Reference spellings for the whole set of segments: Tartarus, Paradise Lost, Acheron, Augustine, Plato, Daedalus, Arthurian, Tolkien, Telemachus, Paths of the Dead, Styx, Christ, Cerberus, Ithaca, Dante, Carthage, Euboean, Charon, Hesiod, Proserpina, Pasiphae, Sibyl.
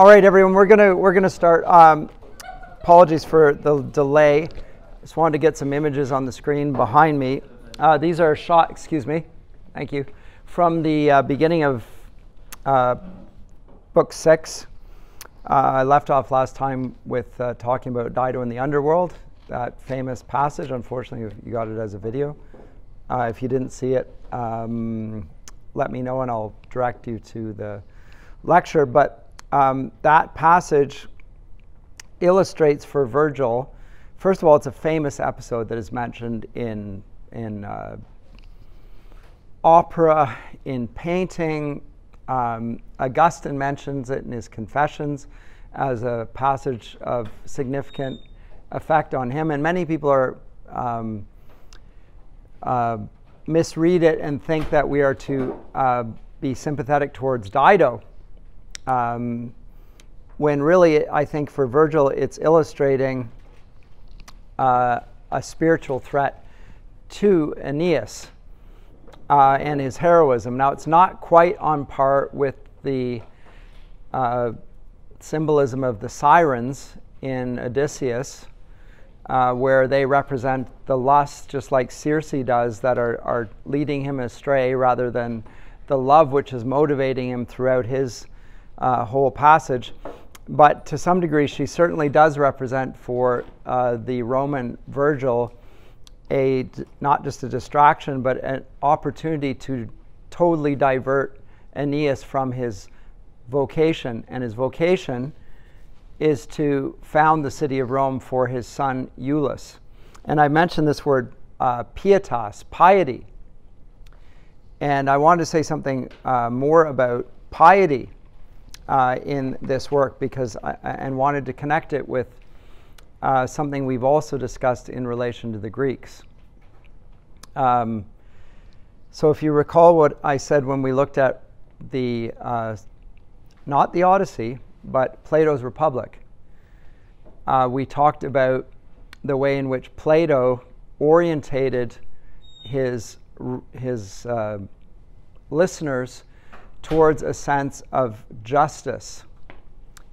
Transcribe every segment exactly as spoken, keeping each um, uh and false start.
All right, everyone, we're gonna we're gonna start. Um, apologies for the delay. Just wanted to get some images on the screen behind me. Uh, these are shot. Excuse me. Thank you. From the uh, beginning of uh, book six. Uh, I left off last time with uh, talking about Dido in the underworld. That famous passage. Unfortunately, you got it as a video. Uh, if you didn't see it, um, let me know and I'll direct you to the lecture. But Um, that passage illustrates for Virgil, first of all, it's a famous episode that is mentioned in, in uh, opera, in painting. Um, Augustine mentions it in his Confessions as a passage of significant effect on him. And many people are um, uh, misread it and think that we are to uh, be sympathetic towards Dido. Um, when really, I think for Virgil, it's illustrating uh, a spiritual threat to Aeneas uh, and his heroism. Now, it's not quite on par with the uh, symbolism of the sirens in Odysseus, uh, where they represent the lusts, just like Circe does, that are, are leading him astray, rather than the love which is motivating him throughout his Uh, whole passage. But to some degree, she certainly does represent for uh, the Roman Virgil a not just a distraction, but an opportunity to totally divert Aeneas from his vocation. And his vocation is to found the city of Rome for his son Iulus. And I mentioned this word uh, pietas, piety. And I wanted to say something uh, more about piety Uh, in this work, because I, and wanted to connect it with uh, something we've also discussed in relation to the Greeks. Um, so if you recall what I said when we looked at the, uh, not the Odyssey, but Plato's Republic, uh, we talked about the way in which Plato orientated his, his uh, listeners towards a sense of justice.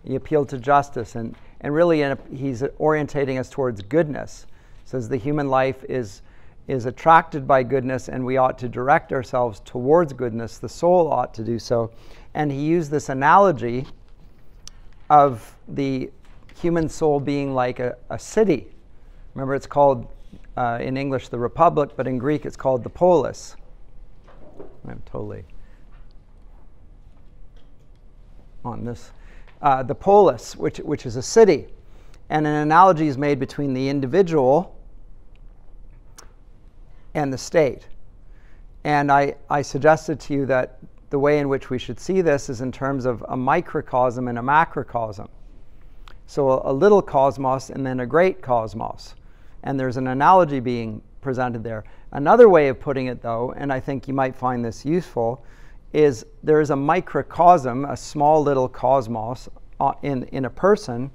He appealed to justice, and, and really in a, he's orientating us towards goodness. He says the human life is, is attracted by goodness, and we ought to direct ourselves towards goodness. The soul ought to do so. And he used this analogy of the human soul being like a, a city. Remember, it's called uh, in English the Republic, but in Greek it's called the polis. I'm totally... on this, uh, the polis, which, which is a city. And an analogy is made between the individual and the state. And I, I suggested to you that the way in which we should see this is in terms of a microcosm and a macrocosm. So a, a little cosmos and then a great cosmos. And there's an analogy being presented there. Another way of putting it, though, and I think you might find this useful, is there is a microcosm, a small little cosmos uh, in, in a person,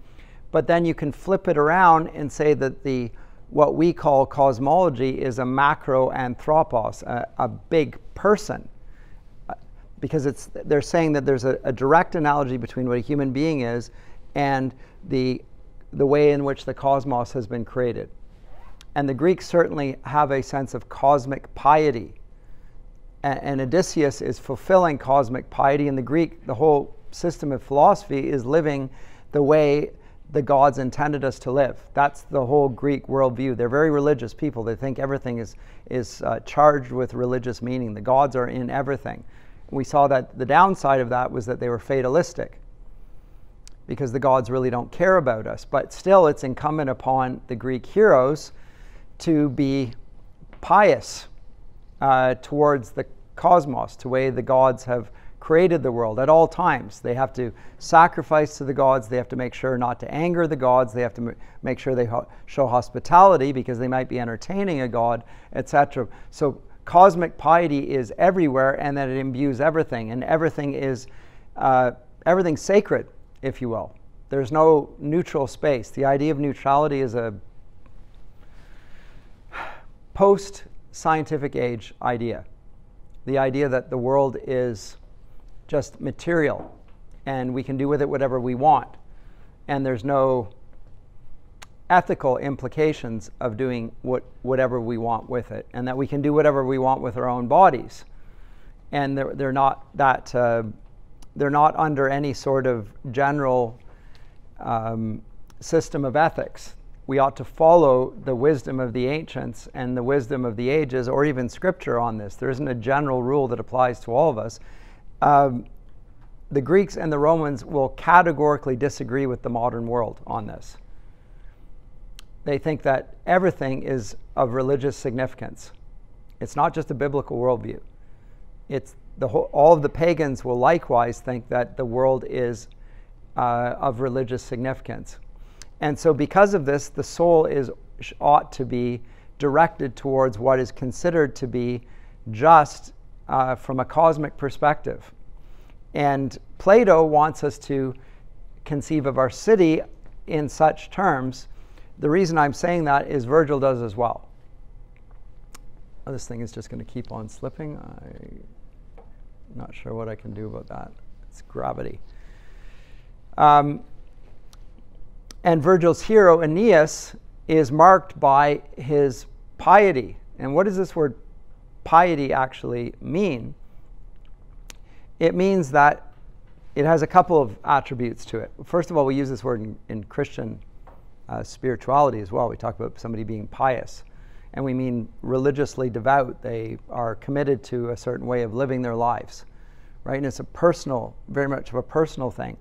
but then you can flip it around and say that the what we call cosmology is a macroanthropos, a, a big person. Uh, because it's, they're saying that there's a, a direct analogy between what a human being is and the, the way in which the cosmos has been created. And the Greeks certainly have a sense of cosmic piety. And Odysseus is fulfilling cosmic piety. In the Greek, the whole system of philosophy is living the way the gods intended us to live. That's the whole Greek worldview. They're very religious people. They think everything is, is uh, charged with religious meaning. The gods are in everything. We saw that the downside of that was that they were fatalistic, because the gods really don't care about us. But still, it's incumbent upon the Greek heroes to be pious Uh, towards the cosmos, to the way the gods have created the world at all times. They have to sacrifice to the gods. They have to make sure not to anger the gods. They have to m make sure they ho show hospitality, because they might be entertaining a god, et cetera. So cosmic piety is everywhere, and that it imbues everything, and everything is uh, everything's sacred, if you will. There's no neutral space. The idea of neutrality is a post scientific age idea. The idea that the world is just material and we can do with it whatever we want. And there's no ethical implications of doing what, whatever we want with it, and that we can do whatever we want with our own bodies. And they're, they're not that uh, they're not under any sort of general um, system of ethics. We ought to follow the wisdom of the ancients and the wisdom of the ages, or even scripture on this. There isn't a general rule that applies to all of us. Um, the Greeks and the Romans will categorically disagree with the modern world on this. They think that everything is of religious significance. It's not just a biblical worldview. It's the whole, all of the pagans will likewise think that the world is uh, of religious significance. And so because of this, the soul is, ought to be directed towards what is considered to be just uh, from a cosmic perspective. And Plato wants us to conceive of our city in such terms. The reason I'm saying that is Virgil does as well. Oh, this thing is just going to keep on slipping. I'm not sure what I can do about that. It's gravity. Um, and Virgil's hero, Aeneas, is marked by his piety. And what does this word piety actually mean? It means that it has a couple of attributes to it. First of all, we use this word in, in Christian uh, spirituality as well. We talk about somebody being pious, and we mean religiously devout. They are committed to a certain way of living their lives, right? And it's a personal, very much of a personal thing.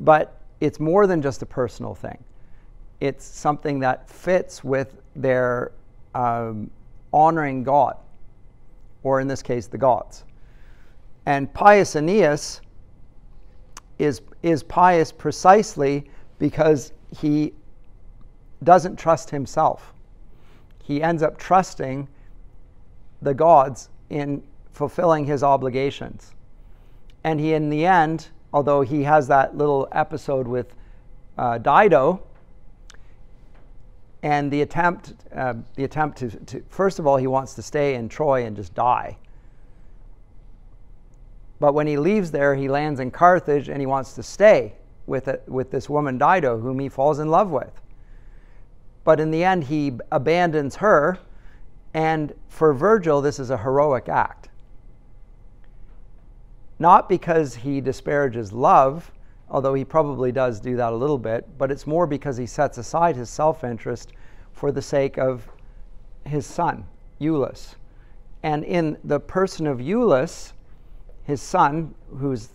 But it's more than just a personal thing. It's something that fits with their um, honoring God, or in this case, the gods. And pious Aeneas is, is pious precisely because he doesn't trust himself. He ends up trusting the gods in fulfilling his obligations. And he, in the end, although he has that little episode with uh, Dido, and the attempt, uh, the attempt to, to, first of all, he wants to stay in Troy and just die. But when he leaves there, he lands in Carthage, and he wants to stay with, a, with this woman Dido, whom he falls in love with. But in the end, he abandons her, and for Virgil, this is a heroic act. Not because he disparages love, although he probably does do that a little bit, but it's more because he sets aside his self-interest for the sake of his son, Iulus. And in the person of Iulus, his son, who's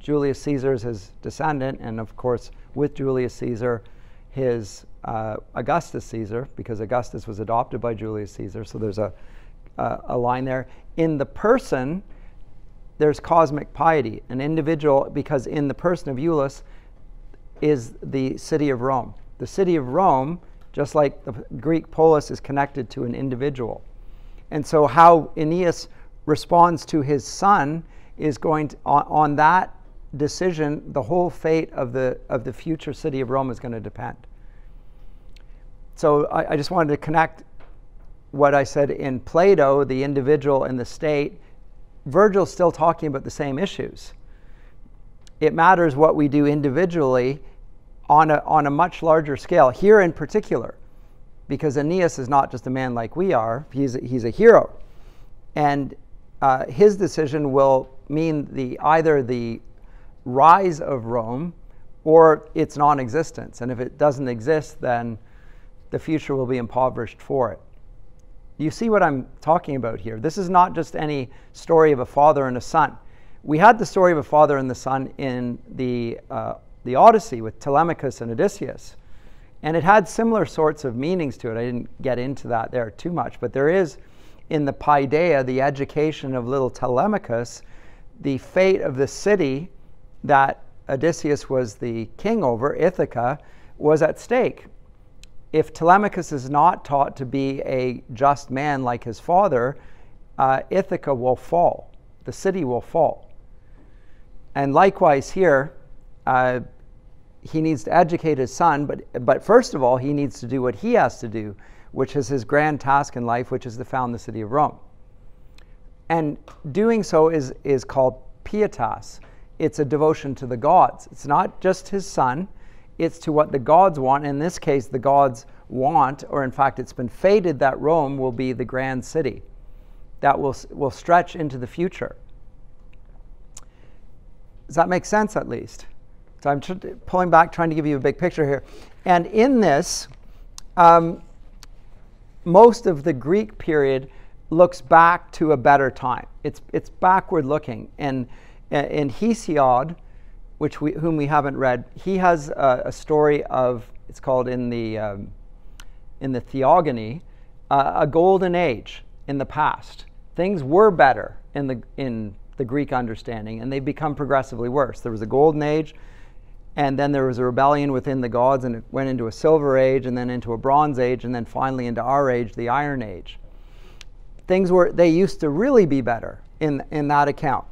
Julius Caesar's his descendant, and of course, with Julius Caesar, his uh, Augustus Caesar, because Augustus was adopted by Julius Caesar, so there's a, uh, a line there. In the person, there's cosmic piety, an individual, because in the person of Iulus is the city of Rome. The city of Rome, just like the Greek polis, is connected to an individual. And so how Aeneas responds to his son is going to, on, on that decision, the whole fate of the of the future city of Rome is going to depend. So I, I just wanted to connect what I said in Plato, the individual and the state. Virgil's still talking about the same issues. It matters what we do individually on a, on a much larger scale, here in particular, because Aeneas is not just a man like we are. He's a, he's a hero. And uh, his decision will mean the either the rise of Rome or its non-existence. And if it doesn't exist, then the future will be impoverished for it. You see what I'm talking about here. This is not just any story of a father and a son. We had the story of a father and the son in the, uh, the Odyssey with Telemachus and Odysseus. And it had similar sorts of meanings to it. I didn't get into that there too much. But there is in the paideia, the education of little Telemachus, the fate of the city that Odysseus was the king over, Ithaca, was at stake. If Telemachus is not taught to be a just man like his father, uh, Ithaca will fall. The city will fall. And likewise here, uh, he needs to educate his son, but, but first of all, he needs to do what he has to do, which is his grand task in life, which is to found the city of Rome. And doing so is, is called pietas. it's a devotion to the gods. It's not just his son, it's to what the gods want. In this case, the gods want, or in fact, it's been fated that Rome will be the grand city that will, will stretch into the future. Does that make sense, at least? So I'm pulling back, trying to give you a big picture here. And in this, um, most of the Greek period looks back to a better time. It's, it's backward looking. And in Hesiod, which we, whom we haven't read, he has a, a story of, it's called in the, um, in the Theogony, uh, a golden age in the past. Things were better in the, in the Greek understanding, and they become progressively worse. There was a golden age, and then there was a rebellion within the gods, and it went into a silver age, and then into a bronze age, and then finally into our age, the iron age. Things were, they used to really be better in, in that account.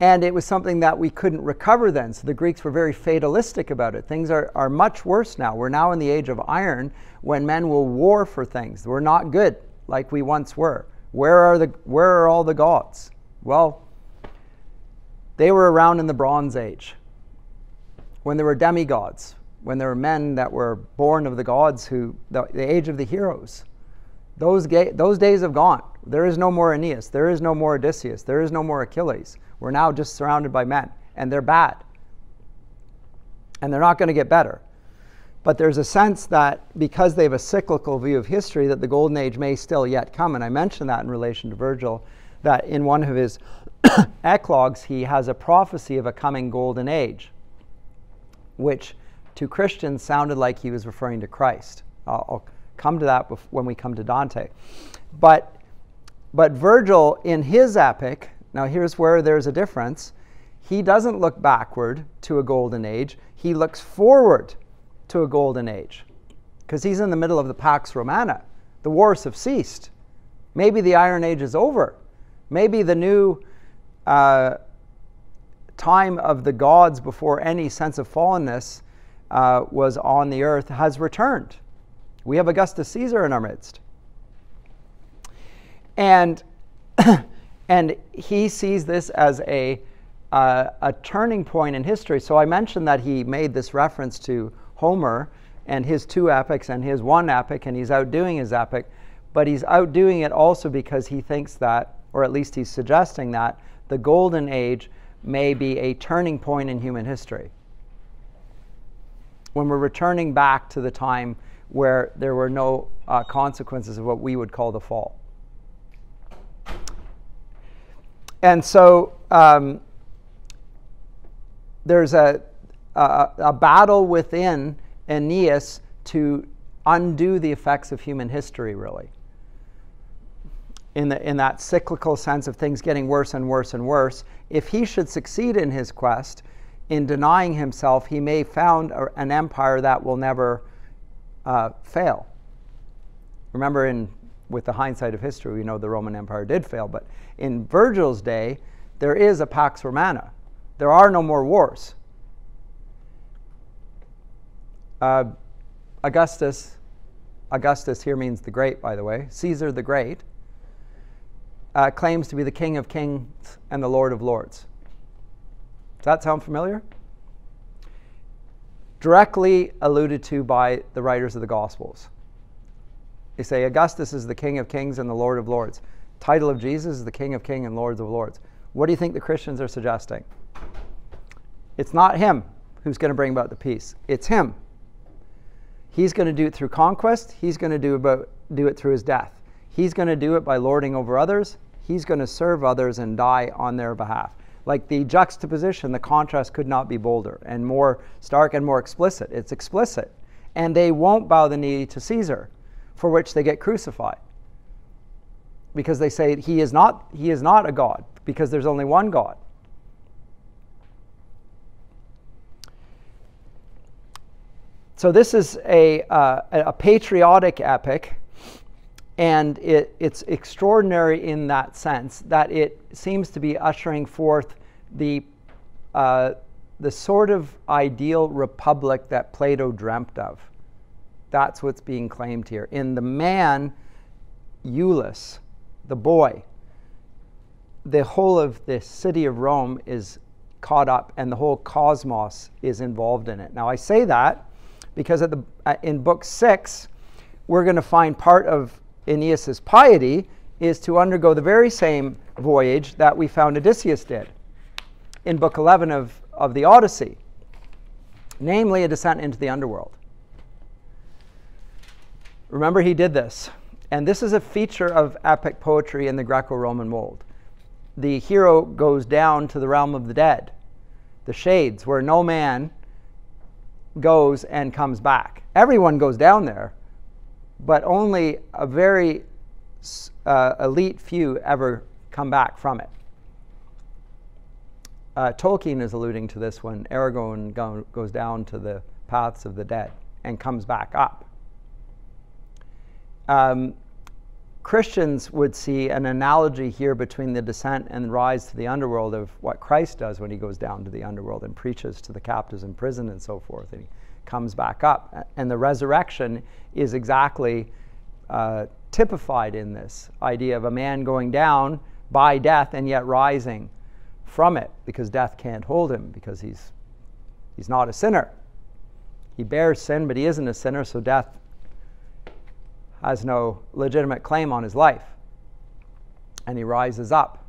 And it was something that we couldn't recover then, so the Greeks were very fatalistic about it. Things are, are much worse now. We're now in the age of iron, when men will war for things. We're not good like we once were. Where are, the, where are all the gods? Well, they were around in the Bronze Age, when there were demigods, when there were men that were born of the gods, who the, the age of the heroes. Those, those days have gone. There is no more Aeneas. There is no more Odysseus. There is no more Achilles. We're now just surrounded by men, and they're bad. And they're not going to get better. But there's a sense that because they have a cyclical view of history, that the golden age may still yet come. And I mentioned that in relation to Virgil, that in one of his eclogues, he has a prophecy of a coming golden age, which to Christians sounded like he was referring to Christ. I'll, I'll come to that when we come to Dante. But, but Virgil, in his epic, now here's where there's a difference. He doesn't look backward to a golden age. He looks forward to a golden age, because he's in the middle of the Pax Romana. The wars have ceased. Maybe the Iron Age is over. Maybe the new uh, time of the gods, before any sense of fallenness uh, was on the earth, has returned. We have Augustus Caesar in our midst. And and he sees this as a, uh, a turning point in history. So I mentioned that he made this reference to Homer and his two epics and his one epic, and he's outdoing his epic, but he's outdoing it also because he thinks that, or at least he's suggesting that, the golden age may be a turning point in human history, when we're returning back to the time where there were no uh, consequences of what we would call the fall. And so um, there's a, a, a battle within Aeneas to undo the effects of human history, really, in, the, in that cyclical sense of things getting worse and worse and worse. If he should succeed in his quest, in denying himself, he may found a, an empire that will never uh, fail. Remember, in with the hindsight of history, we know the Roman Empire did fail, but in Virgil's day, there is a Pax Romana. There are no more wars. Uh, Augustus, Augustus here means the Great, by the way, Caesar the Great, uh, claims to be the King of Kings and the Lord of Lords. Does that sound familiar? Directly alluded to by the writers of the Gospels. They say Augustus is the King of Kings and the Lord of Lords. Title of Jesus is the King of Kings and Lords of Lords. What do you think the Christians are suggesting? It's not him who's going to bring about the peace. It's him. He's going to do it through conquest. He's going to do, about, do it through his death. He's going to do it by lording over others. He's going to serve others and die on their behalf. Like the juxtaposition, the contrast could not be bolder and more stark and more explicit. It's explicit. And they won't bow the knee to Caesar, for which they get crucified, because they say he is not he is not a god, because there's only one God. So this is a uh, a patriotic epic, and it it's extraordinary in that sense that it seems to be ushering forth the uh, the sort of ideal republic that Plato dreamt of. That's what's being claimed here. In the man, Iulus, the boy, the whole of the city of Rome is caught up, and the whole cosmos is involved in it. Now I say that because at the, uh, in book six, we're going to find part of Aeneas's piety is to undergo the very same voyage that we found Odysseus did in book eleven of, of the Odyssey, namely a descent into the underworld. Remember, he did this. And this is a feature of epic poetry in the Greco-Roman mold. The hero goes down to the realm of the dead, the shades, where no man goes and comes back. Everyone goes down there, but only a very uh, elite few ever come back from it. Uh, Tolkien is alluding to this when Aragorn go goes down to the paths of the dead and comes back up. Um, Christians would see an analogy here between the descent and rise to the underworld of what Christ does when he goes down to the underworld and preaches to the captives in prison and so forth, and he comes back up. And the resurrection is exactly uh, typified in this idea of a man going down by death and yet rising from it, because death can't hold him, because he's, he's not a sinner. He bears sin, but he isn't a sinner, so death has no legitimate claim on his life. And he rises up.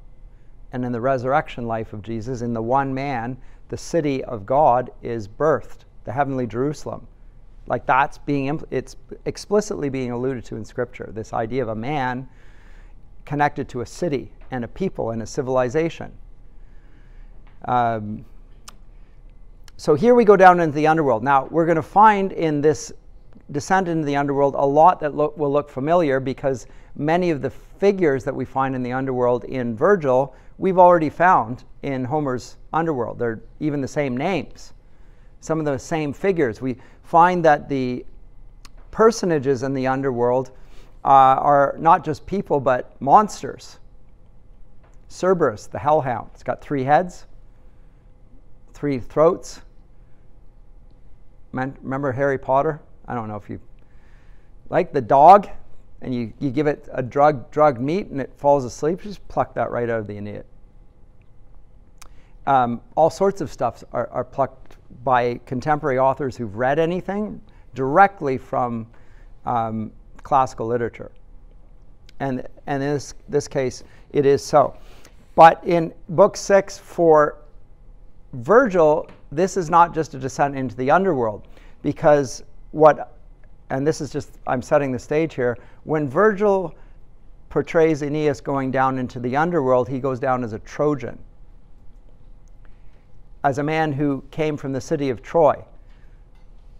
And in the resurrection life of Jesus, in the one man, the city of God is birthed, the heavenly Jerusalem. Like that's being, it's explicitly being alluded to in Scripture, this idea of a man connected to a city and a people and a civilization. Um, so here we go down into the underworld. Now, we're going to find in this descent into the underworld a lot that look, will look familiar, because many of the figures that we find in the underworld in Virgil we've already found in Homer's underworld. They're even the same names, some of the same figures. We find that the personages in the underworld uh, are not just people but monsters. Cerberus, the hellhound, it's got three heads, three throats. Man, remember Harry Potter? I don't know if you like the dog, and you, you give it a drug, drugged meat and it falls asleep. Just pluck that right out of the Aeneid. Um, all sorts of stuff are, are plucked by contemporary authors who've read anything directly from um, classical literature. And, and in this, this case, it is so. But in book six for Virgil, this is not just a descent into the underworld, because what, and this is just, I'm setting the stage here, when Virgil portrays Aeneas going down into the underworld, he goes down as a Trojan, as a man who came from the city of Troy.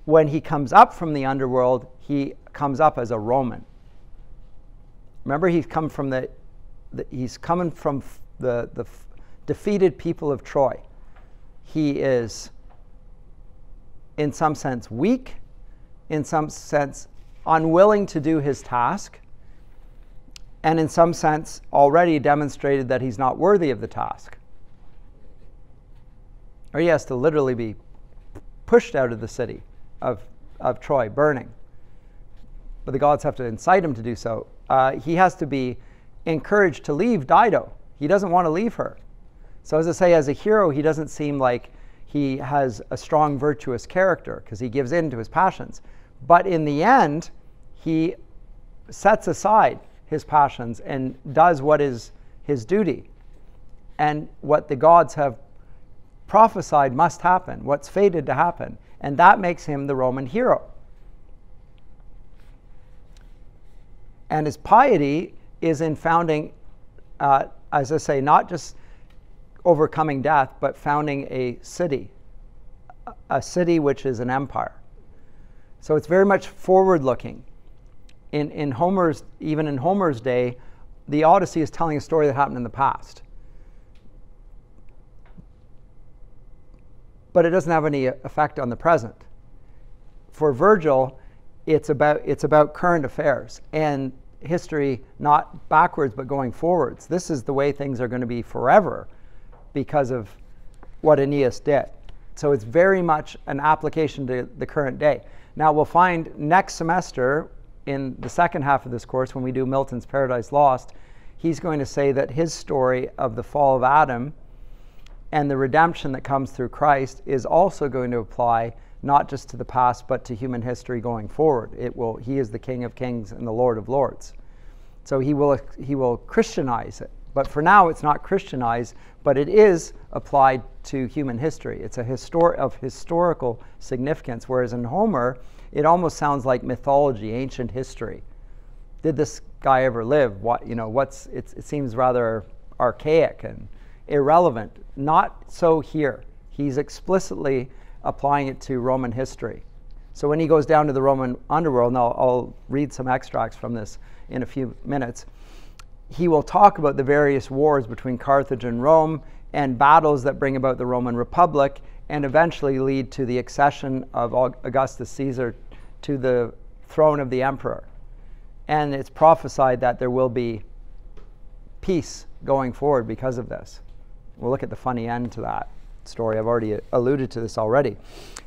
When he comes up from the underworld, he comes up as a Roman. Remember, he's come from the, the he's coming from the, the defeated people of Troy. He is, in some sense, weak, in some sense unwilling to do his task, and in some sense already demonstrated that he's not worthy of the task. Or he has to literally be pushed out of the city of, of Troy, burning. But the gods have to incite him to do so. Uh, he has to be encouraged to leave Dido. He doesn't want to leave her. So as I say, as a hero, he doesn't seem like he has a strong virtuous character, because he gives in to his passions. But in the end, he sets aside his passions and does what is his duty and what the gods have prophesied must happen, what's fated to happen. And that makes him the Roman hero. And his piety is in founding, uh, as I say, not just overcoming death, but founding a city, a city which is an empire. So it's very much forward-looking. In, in Homer's, even in Homer's day, the Odyssey is telling a story that happened in the past. But it doesn't have any effect on the present. For Virgil, it's about, it's about current affairs and history, not backwards, but going forwards. This is the way things are going to be forever, because of what Aeneas did. So it's very much an application to the current day. Now we'll find next semester, in the second half of this course, when we do Milton's Paradise Lost, he's going to say that his story of the fall of Adam and the redemption that comes through Christ is also going to apply not just to the past, but to human history going forward. It will, he is the King of Kings and the Lord of Lords. So he will, he will Christianize it. But for now, it's not Christianized, but it is applied to human history. It's a histor- of historical significance, whereas in Homer, it almost sounds like mythology, ancient history. Did this guy ever live? What, you know, what's, it's, it seems rather archaic and irrelevant. Not so here. He's explicitly applying it to Roman history. So when he goes down to the Roman underworld, and I'll, I'll read some extracts from this in a few minutes, he will talk about the various wars between Carthage and Rome and battles that bring about the Roman Republic and eventually lead to the accession of Augustus Caesar to the throne of the emperor. And it's prophesied that there will be peace going forward because of this. We'll look at the funny end to that story. I've already alluded to this already.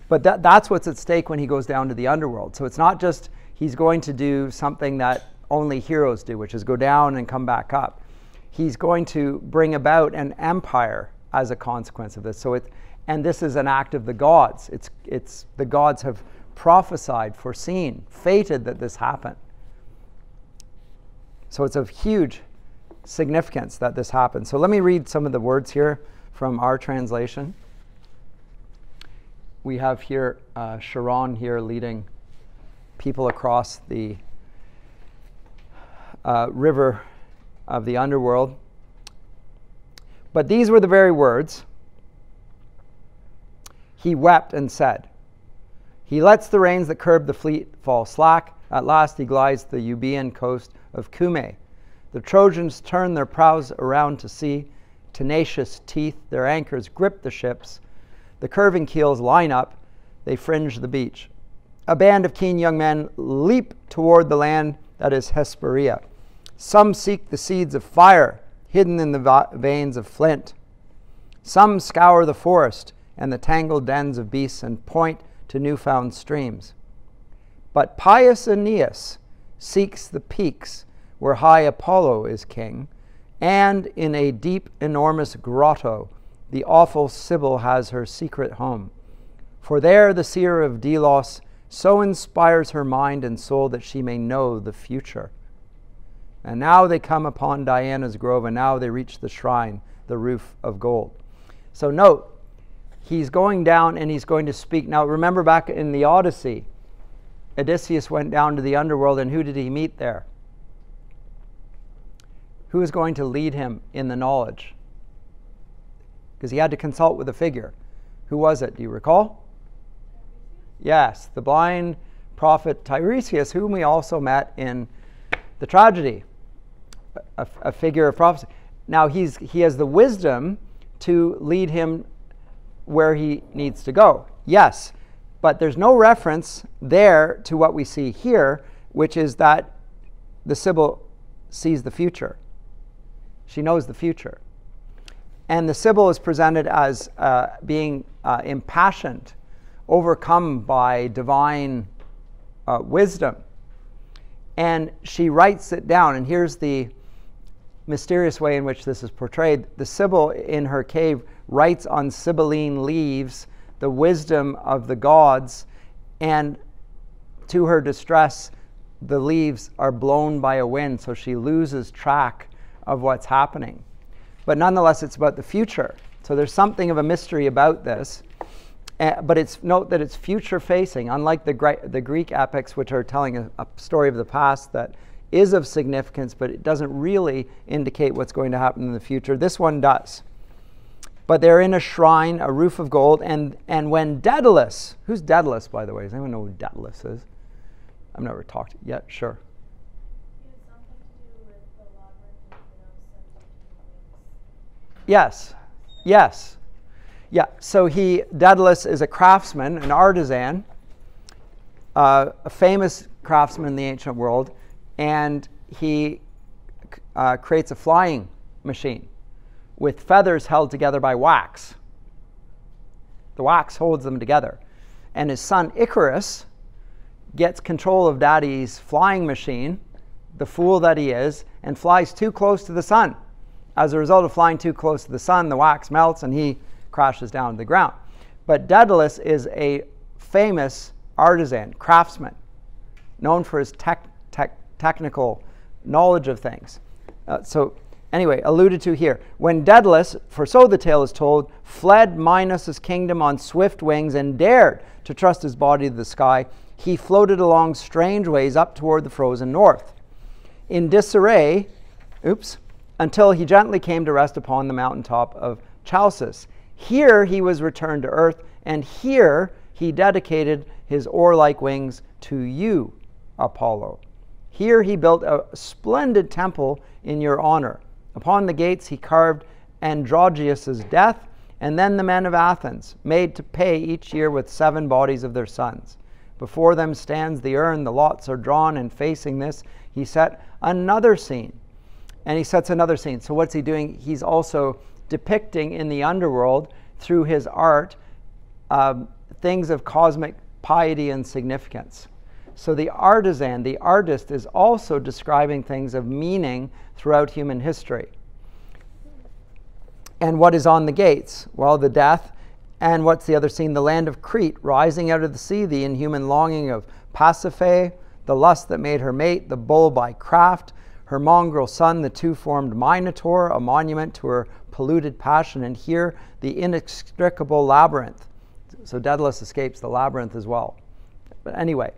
But that, that's what's at stake when he goes down to the underworld. So it's not just he's going to do something that only heroes do, which is go down and come back up. He's going to bring about an empire as a consequence of this. So it, and this is an act of the gods. It's, it's the gods have prophesied, foreseen, fated that this happened. So it's of huge significance that this happened. So let me read some of the words here from our translation. We have here uh, Charon here leading people across the Uh, river of the underworld. But these were the very words. He wept and said, he lets the reins that curb the fleet fall slack. At last he glides the Euboean coast of Cumae. The Trojans turn their prows around to sea. Tenacious teeth, their anchors grip the ships. The curving keels line up. They fringe the beach. A band of keen young men leap toward the land that is Hesperia. Some seek the seeds of fire hidden in the veins of flint. Some scour the forest and the tangled dens of beasts and point to newfound streams. But pious Aeneas seeks the peaks where high Apollo is king, and in a deep, enormous grotto the awful Sibyl has her secret home. For there the seer of Delos so inspires her mind and soul that she may know the future. And now they come upon Diana's grove, and now they reach the shrine, the roof of gold. So note, he's going down and he's going to speak. Now remember back in the Odyssey, Odysseus went down to the underworld, and who did he meet there? Who is going to lead him in the knowledge? Because he had to consult with a figure. Who was it? Do you recall? Yes, the blind prophet Tiresias, whom we also met in the tragedy, a, a figure of prophecy. Now he's, he has the wisdom to lead him where he needs to go. Yes, but there's no reference there to what we see here, which is that the Sibyl sees the future. She knows the future. And the Sibyl is presented as uh, being uh, impassioned, overcome by divine uh, wisdom. And she writes it down. And here's the mysterious way in which this is portrayed. The Sibyl in her cave writes on Sibylline leaves the wisdom of the gods. And to her distress, the leaves are blown by a wind. So she loses track of what's happening. But nonetheless, it's about the future. So there's something of a mystery about this. Uh, but it's, note that it's future-facing, unlike the, Gre the Greek epics, which are telling a, a story of the past that is of significance, but it doesn't really indicate what's going to happen in the future. This one does. But they're in a shrine, a roof of gold, and, and when Daedalus, who's Daedalus, by the way? Does anyone know who Daedalus is? I've never talked yet, sure. Yes, yes. Yeah, so he, Daedalus is a craftsman, an artisan, uh, a famous craftsman in the ancient world, and he uh, creates a flying machine with feathers held together by wax. The wax holds them together. And his son Icarus gets control of Daddy's flying machine, the fool that he is, and flies too close to the sun. As a result of flying too close to the sun, the wax melts and he crashes down to the ground. But Daedalus is a famous artisan, craftsman, known for his tech, tech, technical knowledge of things. Uh, so anyway, alluded to here. When Daedalus, for so the tale is told, fled Misenus' kingdom on swift wings and dared to trust his body to the sky, he floated along strange ways up toward the frozen north, in disarray, oops, until he gently came to rest upon the mountaintop of Chalcis. Here he was returned to earth, and here he dedicated his oar-like wings to you, Apollo. Here he built a splendid temple in your honor. Upon the gates he carved Androgeus's death, and then the men of Athens, made to pay each year with seven bodies of their sons. Before them stands the urn, the lots are drawn, and facing this he set another scene. And he sets another scene. So what's he doing? He's also depicting in the underworld, through his art, um, things of cosmic piety and significance. So the artisan, the artist, is also describing things of meaning throughout human history. And what is on the gates? Well, the death. And what's the other scene? The land of Crete, rising out of the sea, the inhuman longing of Pasiphae, the lust that made her mate, the bull by craft, her mongrel son, the two-formed Minotaur, a monument to her polluted passion, and here, the inextricable labyrinth. So Daedalus escapes the labyrinth as well. But anyway,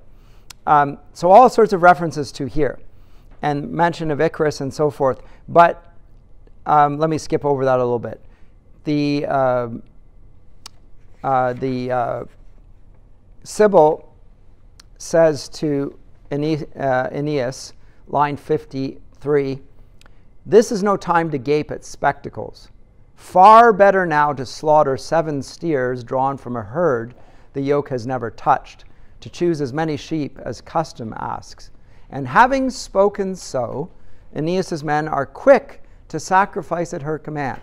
um, so all sorts of references to here, and mention of Icarus and so forth. But um, let me skip over that a little bit. The, uh, uh, the uh, Sibyl says to Aene uh, Aeneas, line fifty-three, "This is no time to gape at spectacles. Far better now to slaughter seven steers drawn from a herd the yoke has never touched, to choose as many sheep as custom asks." And having spoken so, Aeneas' men are quick to sacrifice at her command.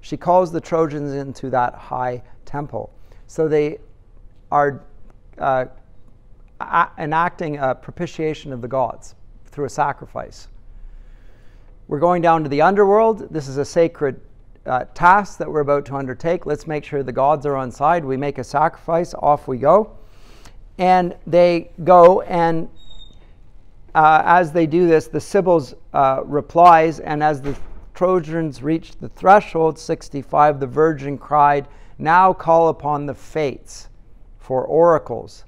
She calls the Trojans into that high temple. So they are uh, enacting a propitiation of the gods through a sacrifice. We're going down to the underworld. This is a sacred uh, task that we're about to undertake. Let's make sure the gods are on side. We make a sacrifice. Off we go. And they go, and uh, as they do this, the Sibyl's uh, replies, and as the Trojans reached the threshold, sixty-five, the virgin cried, "Now call upon the fates for oracles.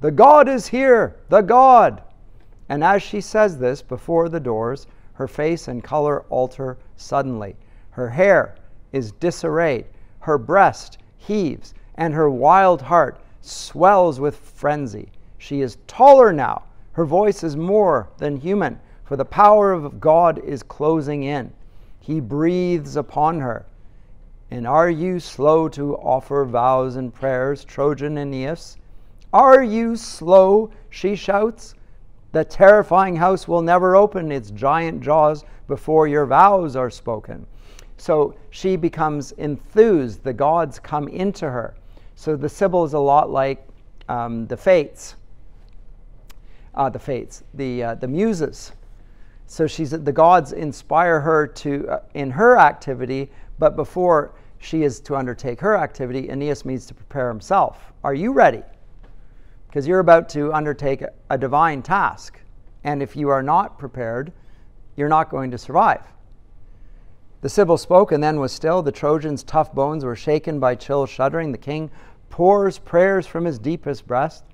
The god is here, the god." And as she says this, before the doors, her face and color alter suddenly. Her hair is disarrayed, her breast heaves, and her wild heart swells with frenzy. She is taller now, her voice is more than human, for the power of God is closing in. He breathes upon her. "And are you slow to offer vows and prayers, Trojan Aeneas? Are you slow?" she shouts. "The terrifying house will never open its giant jaws before your vows are spoken." So she becomes enthused. The gods come into her. So the Sibyl is a lot like um, the Fates, uh, the Fates, the uh, the Muses. So she's the gods inspire her to uh, in her activity, but before she is to undertake her activity, Aeneas needs to prepare himself. Are you ready? Because you're about to undertake a divine task. And if you are not prepared, you're not going to survive. The Sibyl spoke and then was still. The Trojans' tough bones were shaken by chill shuddering. The king pours prayers from his deepest breast.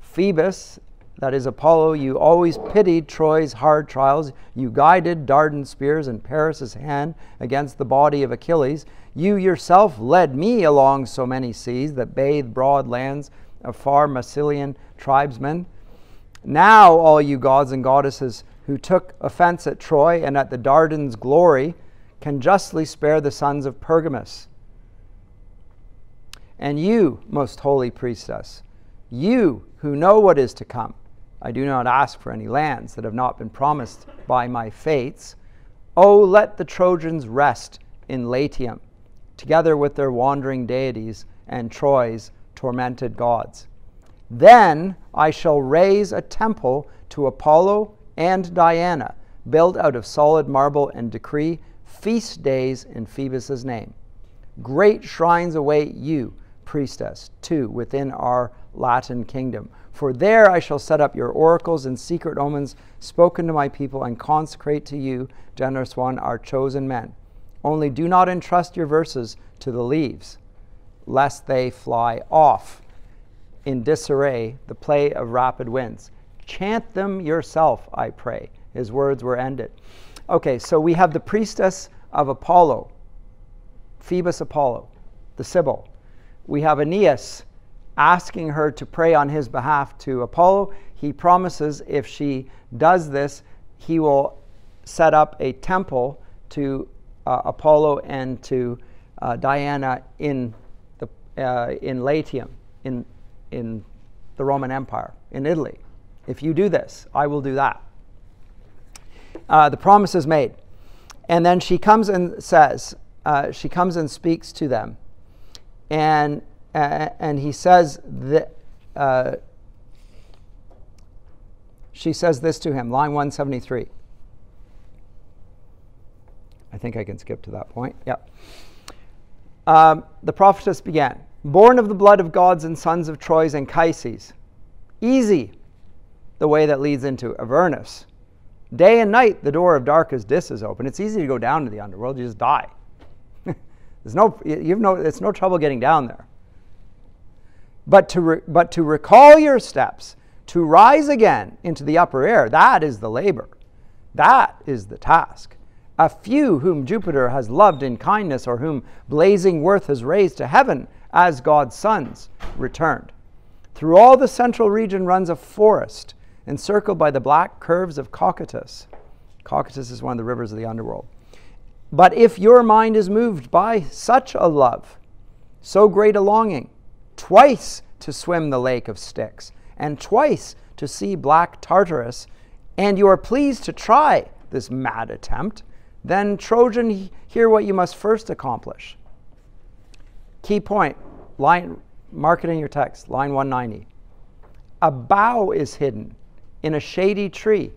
"Phoebus," that is Apollo, "you always pitied Troy's hard trials. You guided Dardan's spears and Paris' hand against the body of Achilles. You yourself led me along so many seas that bathed broad lands of far Massilian tribesmen. Now all you gods and goddesses who took offense at Troy and at the Dardan's glory can justly spare the sons of Pergamus. And you, most holy priestess, you who know what is to come, I do not ask for any lands that have not been promised by my fates. Oh, let the Trojans rest in Latium, together with their wandering deities and Troy's tormented gods. Then I shall raise a temple to Apollo and Diana, built out of solid marble, and decree feast days in Phoebus' name. Great shrines await you, priestess, too, within our Latin kingdom. For there I shall set up your oracles and secret omens spoken to my people, and consecrate to you, generous one, our chosen men. Only do not entrust your verses to the leaves, lest they fly off in disarray, the play of rapid winds. Chant them yourself, I pray. His words were ended. Okay, so we have the priestess of Apollo, Phoebus Apollo, the Sibyl. We have Aeneas asking her to pray on his behalf to Apollo. He promises if she does this, he will set up a temple to uh, Apollo and to uh, Diana in the uh, in Latium, in in the Roman Empire, in Italy. If you do this, I will do that. Uh, the promise is made, and then she comes and says, uh, she comes and speaks to them, and. Uh, and he says that uh, she says this to him, line one seventy-three. I think I can skip to that point. Yep. Um, the prophetess began, born of the blood of gods and sons of Troys and Chaises. Easy, the way that leads into Avernus. Day and night, the door of darkest Dis is open. It's easy to go down to the underworld. You just die. There's no, you've no, it's no trouble getting down there. But to, re but to recall your steps, to rise again into the upper air, that is the labor. That is the task. A few whom Jupiter has loved in kindness, or whom blazing worth has raised to heaven as God's sons, returned. Through all the central region runs a forest, encircled by the black curves of Cocytus. Cocytus is one of the rivers of the underworld. But if your mind is moved by such a love, so great a longing, twice to swim the lake of Styx, and twice to see black Tartarus, and you are pleased to try this mad attempt, then, Trojan, hear what you must first accomplish. Key point, line, mark it in your text, line one ninety. A bough is hidden in a shady tree.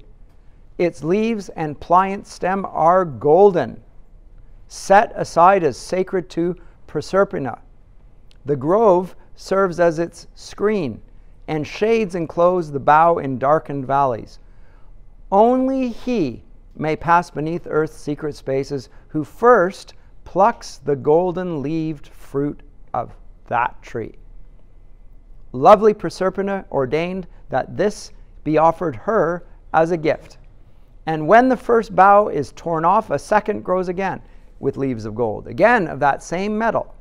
Its leaves and pliant stem are golden, set aside as sacred to Proserpina. The grove serves as its screen, and shades enclose the bough in darkened valleys. Only he may pass beneath earth's secret spaces who first plucks the golden-leaved fruit of that tree. Lovely Proserpina ordained that this be offered her as a gift. And when the first bough is torn off, a second grows again with leaves of gold, again of that same metal.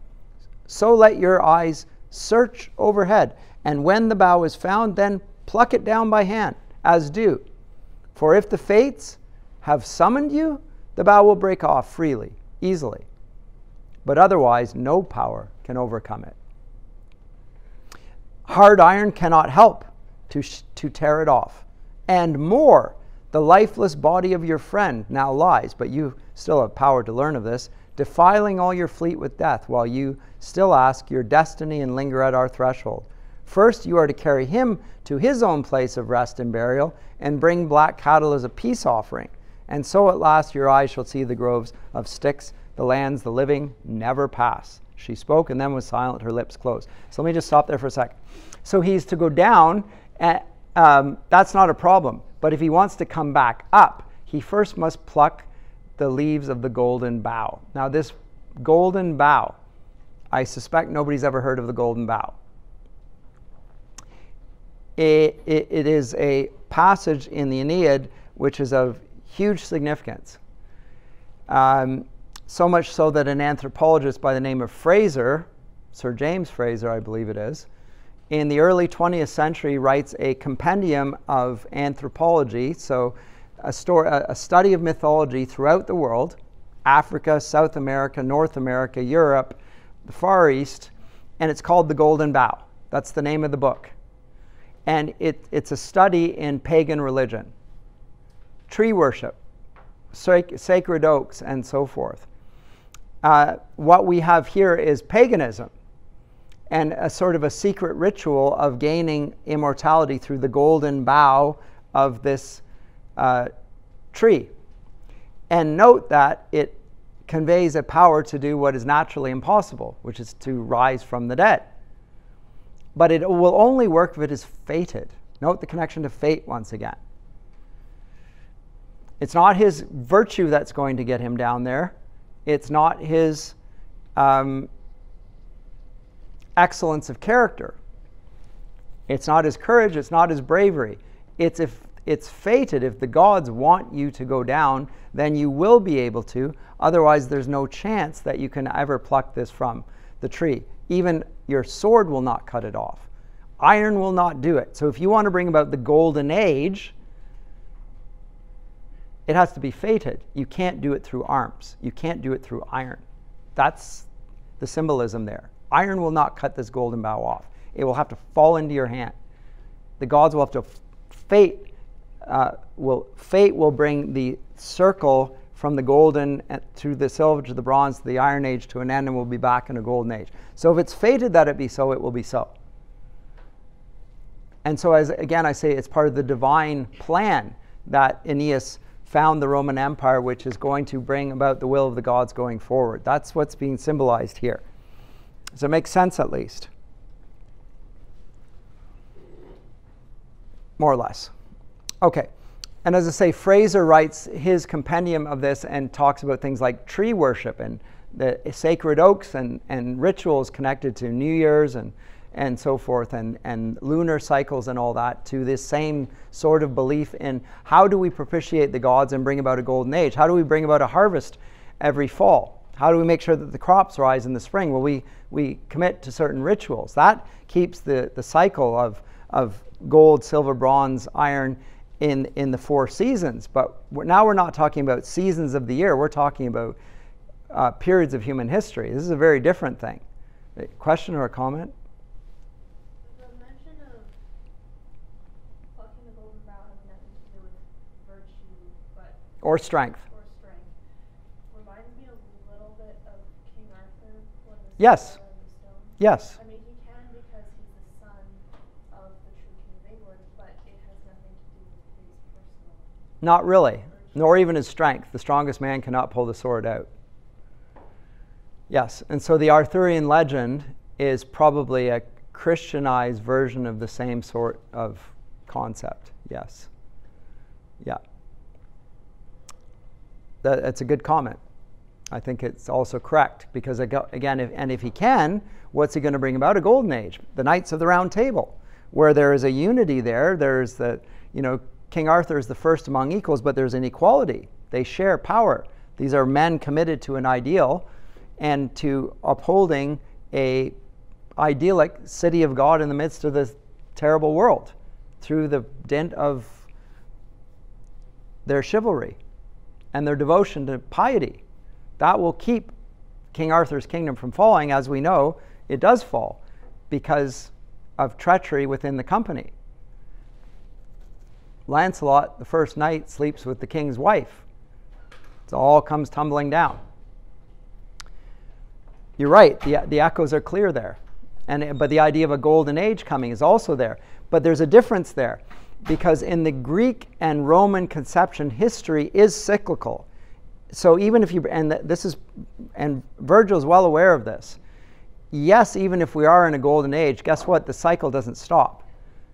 So let your eyes search overhead, and when the bough is found, then pluck it down by hand, as do. For if the fates have summoned you, the bough will break off freely, easily. But otherwise, no power can overcome it. Hard iron cannot help to, sh to tear it off. And more, the lifeless body of your friend now lies, but you still have power to learn of this, defiling all your fleet with death, while you still ask your destiny and linger at our threshold. First, you are to carry him to his own place of rest and burial, and bring black cattle as a peace offering. And so at last your eyes shall see the groves of Styx, the lands the living never pass. She spoke and then was silent, her lips closed. So let me just stop there for a second. So he's to go down, and um, that's not a problem. But if he wants to come back up, he first must pluck the leaves of the golden bough. Now this golden bough, I suspect nobody's ever heard of the golden bough. It, it, it is a passage in the Aeneid which is of huge significance. Um, so much so that an anthropologist by the name of Fraser, Sir James Fraser, I believe it is, in the early twentieth century writes a compendium of anthropology, so A, story, a study of mythology throughout the world, Africa, South America, North America, Europe, the Far East, and it's called The Golden Bough. That's the name of the book. And it, it's a study in pagan religion, tree worship, sac sacred oaks, and so forth. Uh, what we have here is paganism and a sort of a secret ritual of gaining immortality through the golden bough of this Uh, tree. And note that it conveys a power to do what is naturally impossible, which is to rise from the dead. But it will only work if it is fated. Note the connection to fate once again. It's not his virtue that's going to get him down there. It's not his um, excellence of character. It's not his courage. It's not his bravery. It's if it's fated. If the gods want you to go down, then you will be able to. Otherwise, there's no chance that you can ever pluck this from the tree. Even your sword will not cut it off. Iron will not do it. So if you want to bring about the golden age, it has to be fated. You can't do it through arms. You can't do it through iron. That's the symbolism there. Iron will not cut this golden bough off. It will have to fall into your hand. The gods will have to fate. Uh, will fate will bring the circle from the golden to the silver to the bronze to the iron age to an end, and we'll be back in a golden age. So if it's fated that it be so, it will be so. And so, as again I say, it's part of the divine plan that Aeneas found the Roman Empire, which is going to bring about the will of the gods going forward. That's what's being symbolized here. Does it make sense at least? More or less. Okay. And as I say, Fraser writes his compendium of this and talks about things like tree worship and the sacred oaks and, and rituals connected to New Year's and and so forth, and, and lunar cycles and all that, to this same sort of belief in how do we propitiate the gods and bring about a golden age? How do we bring about a harvest every fall? How do we make sure that the crops rise in the spring? Well, we, we commit to certain rituals. That keeps the, the cycle of, of gold, silver, bronze, iron in, in the four seasons. But we're, now we're not talking about seasons of the year. We're talking about uh, periods of human history. This is a very different thing. A question or a comment? Or strength. Or strength. Reminds me a little bit of King Arthur. Yes. Yes. I mean, he can because he's the son of the true king of England, but it has nothing to do with his personal. Not really, nor even his strength. The strongest man cannot pull the sword out. Yes, and so the Arthurian legend is probably a Christianized version of the same sort of concept. Yes. Yeah. That, that's a good comment. I think it's also correct because, again, if, and if he can, what's he going to bring about? A golden age, the Knights of the Round Table, where there is a unity there. There's the, you know, King Arthur is the first among equals, but there's an equality. They share power. These are men committed to an ideal and to upholding a idyllic city of God in the midst of this terrible world through the dint of their chivalry and their devotion to piety. That will keep King Arthur's kingdom from falling. As we know, it does fall because of treachery within the company. Lancelot, the first knight, sleeps with the king's wife. It all comes tumbling down. You're right, the, the echoes are clear there. And, but the idea of a golden age coming is also there. But there's a difference there. Because in the Greek and Roman conception, history is cyclical. So even if you, and this is, and Virgil's well aware of this. Yes, even if we are in a golden age, guess what? The cycle doesn't stop.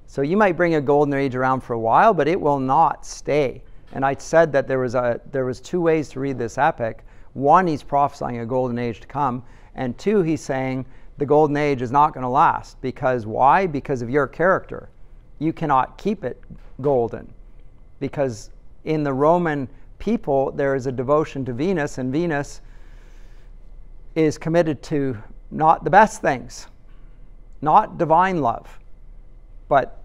So you might bring a golden age around for a while, but it will not stay. And I said that there was a there was two ways to read this epic. One, he's prophesying a golden age to come, and two, he's saying the golden age is not going to last. Because why? Because of your character. You cannot keep it golden, because in the Roman people there is a devotion to Venus, and Venus is committed to not the best things, not divine love, but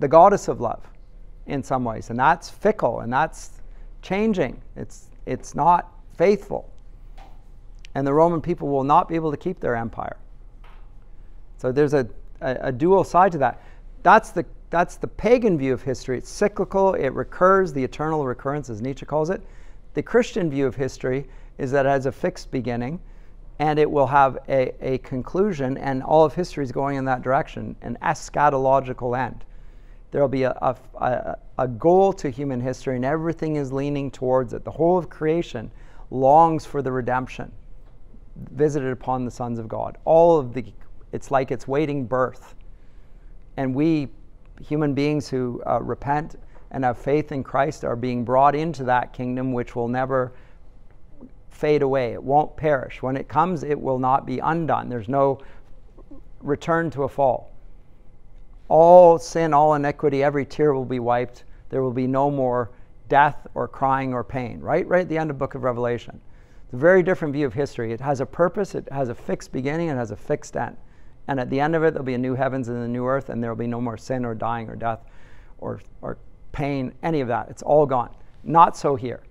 the goddess of love in some ways, and that's fickle and that's changing. It's, it's not faithful, and the Roman people will not be able to keep their empire. So there's a, a, a dual side to that. That's the That's the pagan view of history. It's cyclical, it recurs, the eternal recurrence, as Nietzsche calls it. The Christian view of history is that it has a fixed beginning and it will have a, a conclusion, and all of history is going in that direction, an eschatological end. There will be a, a, a goal to human history, and everything is leaning towards it. The whole of creation longs for the redemption visited upon the sons of God. All of the, it's like it's waiting birth. And we human beings who uh, repent and have faith in Christ are being brought into that kingdom which will never fade away. It won't perish. When it comes, it will not be undone. There's no return to a fall. All sin, all iniquity, every tear will be wiped. There will be no more death or crying or pain, right? Right at the end of the book of Revelation. It's a very different view of history. It has a purpose. It has a fixed beginning. It has a fixed end. And at the end of it, there'll be a new heavens and a new earth, and there'll be no more sin or dying or death or, or pain, any of that. It's all gone. Not so here.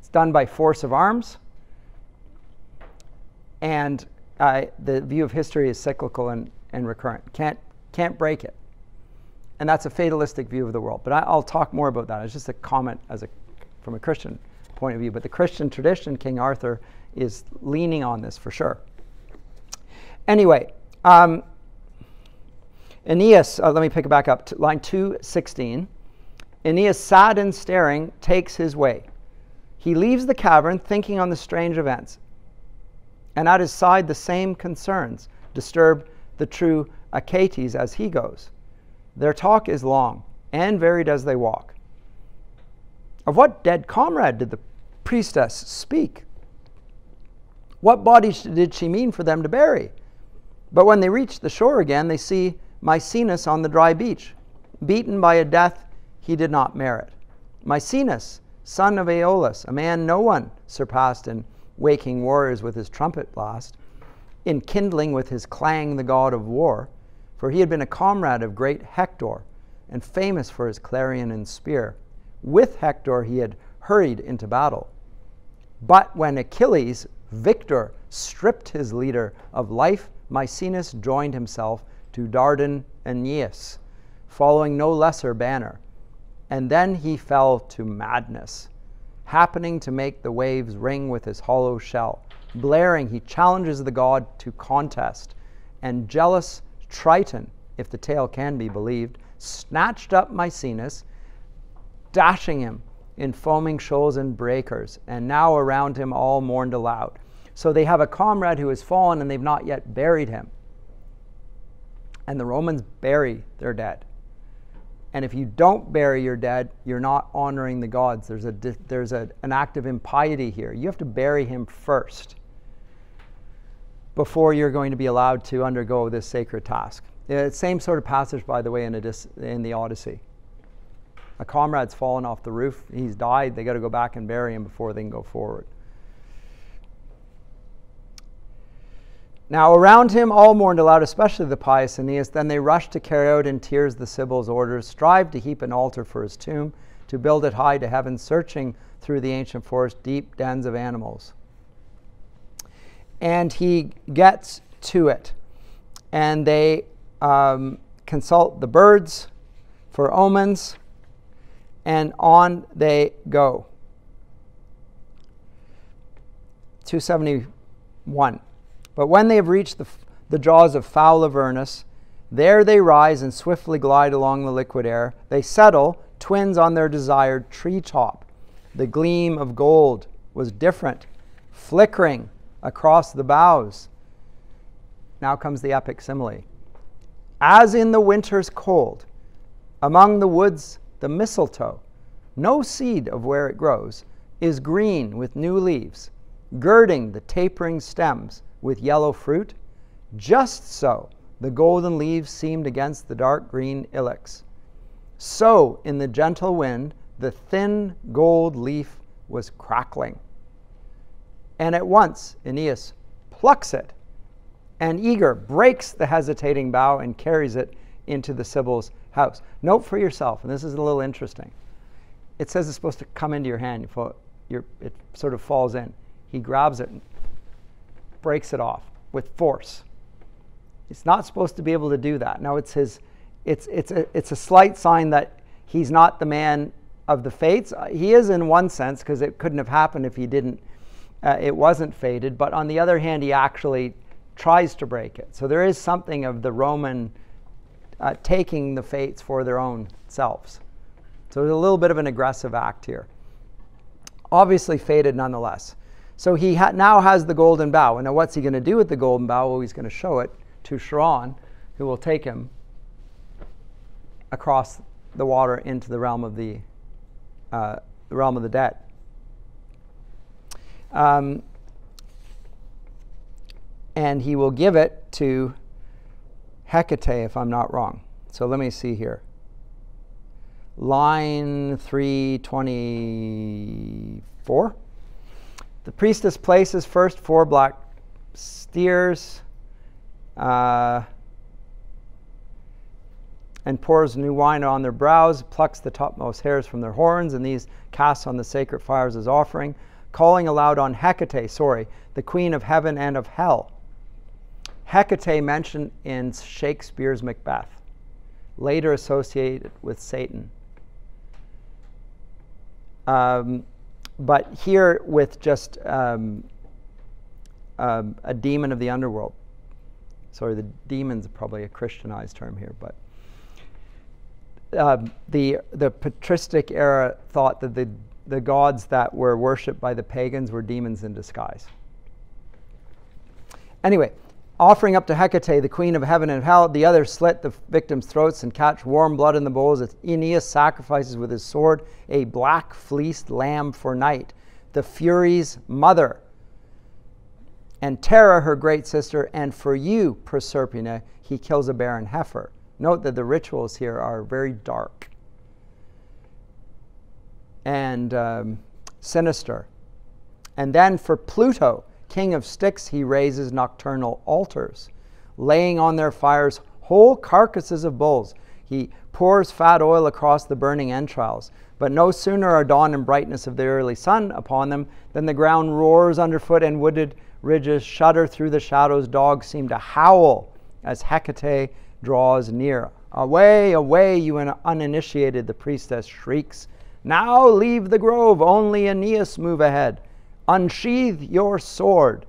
It's done by force of arms. And uh, the view of history is cyclical and, and recurrent. Can't, can't break it. And that's a fatalistic view of the world. But I, I'll talk more about that. It's just a comment as a, from a Christian point of view. But the Christian tradition, King Arthur, is leaning on this for sure. Anyway, um, Aeneas, uh, let me pick it back up to line two sixteen. Aeneas, sad and staring, takes his way. He leaves the cavern thinking on the strange events, and at his side the same concerns disturb the true Achates as he goes. Their talk is long and varied as they walk. Of what dead comrade did the priestess speak? What body did she mean for them to bury? But when they reach the shore again, they see Misenus on the dry beach, beaten by a death he did not merit. Misenus, son of Iulus, a man no one surpassed in waking warriors with his trumpet blast, in kindling with his clang the god of war, for he had been a comrade of great Hector, and famous for his clarion and spear. With Hector he had hurried into battle. But when Achilles, victor, stripped his leader of life, Misenus joined himself to Dardan Aeneas, following no lesser banner. And then he fell to madness, happening to make the waves ring with his hollow shell. Blaring, he challenges the god to contest, and jealous Triton, if the tale can be believed, snatched up Misenus, dashing him in foaming shoals and breakers, and now around him all mourned aloud. So they have a comrade who has fallen and they've not yet buried him. And the Romans bury their dead. And if you don't bury your dead, you're not honoring the gods. There's, a, there's a, an act of impiety here. You have to bury him first before you're going to be allowed to undergo this sacred task. It's the same sort of passage, by the way, in, a, in the Odyssey. A comrade's fallen off the roof, he's died, they got to go back and bury him before they can go forward. Now around him all mourned aloud, especially the pious Aeneas. Then they rushed to carry out in tears the Sibyl's orders, strived to heap an altar for his tomb, to build it high to heaven, searching through the ancient forest, deep dens of animals. And he gets to it. And they um, consult the birds for omens. And on they go. two seventy-one. But when they have reached the, the jaws of foul Avernus, there they rise and swiftly glide along the liquid air. They settle, twins on their desired treetop. The gleam of gold was different, flickering across the boughs. Now comes the epic simile. As in the winter's cold, among the woods, the mistletoe, no seed of where it grows, is green with new leaves, girding the tapering stems with yellow fruit. Just so the golden leaves seemed against the dark green ilex. So in the gentle wind, the thin gold leaf was crackling. And at once Aeneas plucks it, and eager breaks the hesitating bough and carries it into the Sibyl's house. Note for yourself, and this is a little interesting. It says it's supposed to come into your hand. It sort of falls in. He grabs it and breaks it off with force. It's not supposed to be able to do that. Now it's his. It's it's a it's a slight sign that he's not the man of the fates. He is in one sense, because it couldn't have happened if he didn't. Uh, it wasn't fated. But on the other hand, he actually tries to break it. So there is something of the Roman. Uh, taking the fates for their own selves. So there's a little bit of an aggressive act here. obviously fated nonetheless. So he ha now has the golden bough. And now what's he going to do with the golden bough? Well, he's going to show it to Charon, who will take him across the water into the realm of the, uh, the realm of the dead. Um, and he will give it to Hecate, if I'm not wrong. So let me see here. Line three twenty-four. The priestess places first four black steers uh, and pours new wine on their brows, plucks the topmost hairs from their horns, and these casts on the sacred fires as offering, calling aloud on Hecate, sorry, the queen of heaven and of hell. Hecate mentioned in Shakespeare's Macbeth, later associated with Satan. Um, but here with just um, um, a demon of the underworld. Sorry, the demon's probably a Christianized term here, but uh, the, the patristic era thought that the, the gods that were worshipped by the pagans were demons in disguise. Anyway, offering up to Hecate, the queen of heaven and of hell, the others slit the victims' throats and catch warm blood in the bowls. As Aeneas sacrifices with his sword a black fleeced lamb for night, the Furies' mother, and Terra, her great sister, and for you, Proserpina, he kills a barren heifer. Note that the rituals here are very dark and um, sinister. And then for Pluto, king of Styx, he raises nocturnal altars, laying on their fires whole carcasses of bulls. He pours fat oil across the burning entrails, but no sooner are dawn and brightness of the early sun upon them than the ground roars underfoot and wooded ridges shudder through the shadows. Dogs seem to howl as Hecate draws near. Away, away, you uninitiated, the priestess shrieks. Now leave the grove, only Aeneas move ahead. Unsheathe your sword.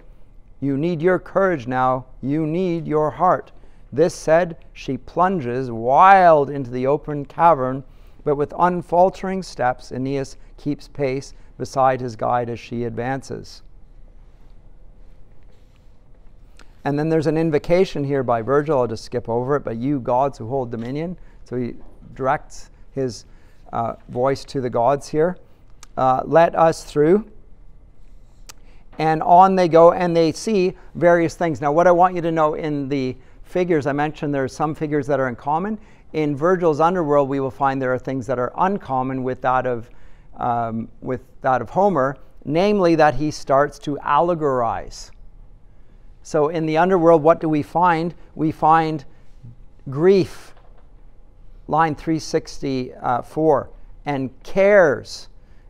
You need your courage now. You need your heart. This said, she plunges wild into the open cavern, but with unfaltering steps, Aeneas keeps pace beside his guide as she advances. And then there's an invocation here by Virgil. I'll just skip over it, but you gods who hold dominion. So he directs his uh, voice to the gods here. Uh, let us through. And on they go, and they see various things. Now, what I want you to know in the figures, I mentioned there are some figures that are in common. In Virgil's underworld, we will find there are things that are uncommon with that of, um, with that of Homer, namely that he starts to allegorize. So in the underworld, what do we find? We find grief, line three sixty-four, and cares,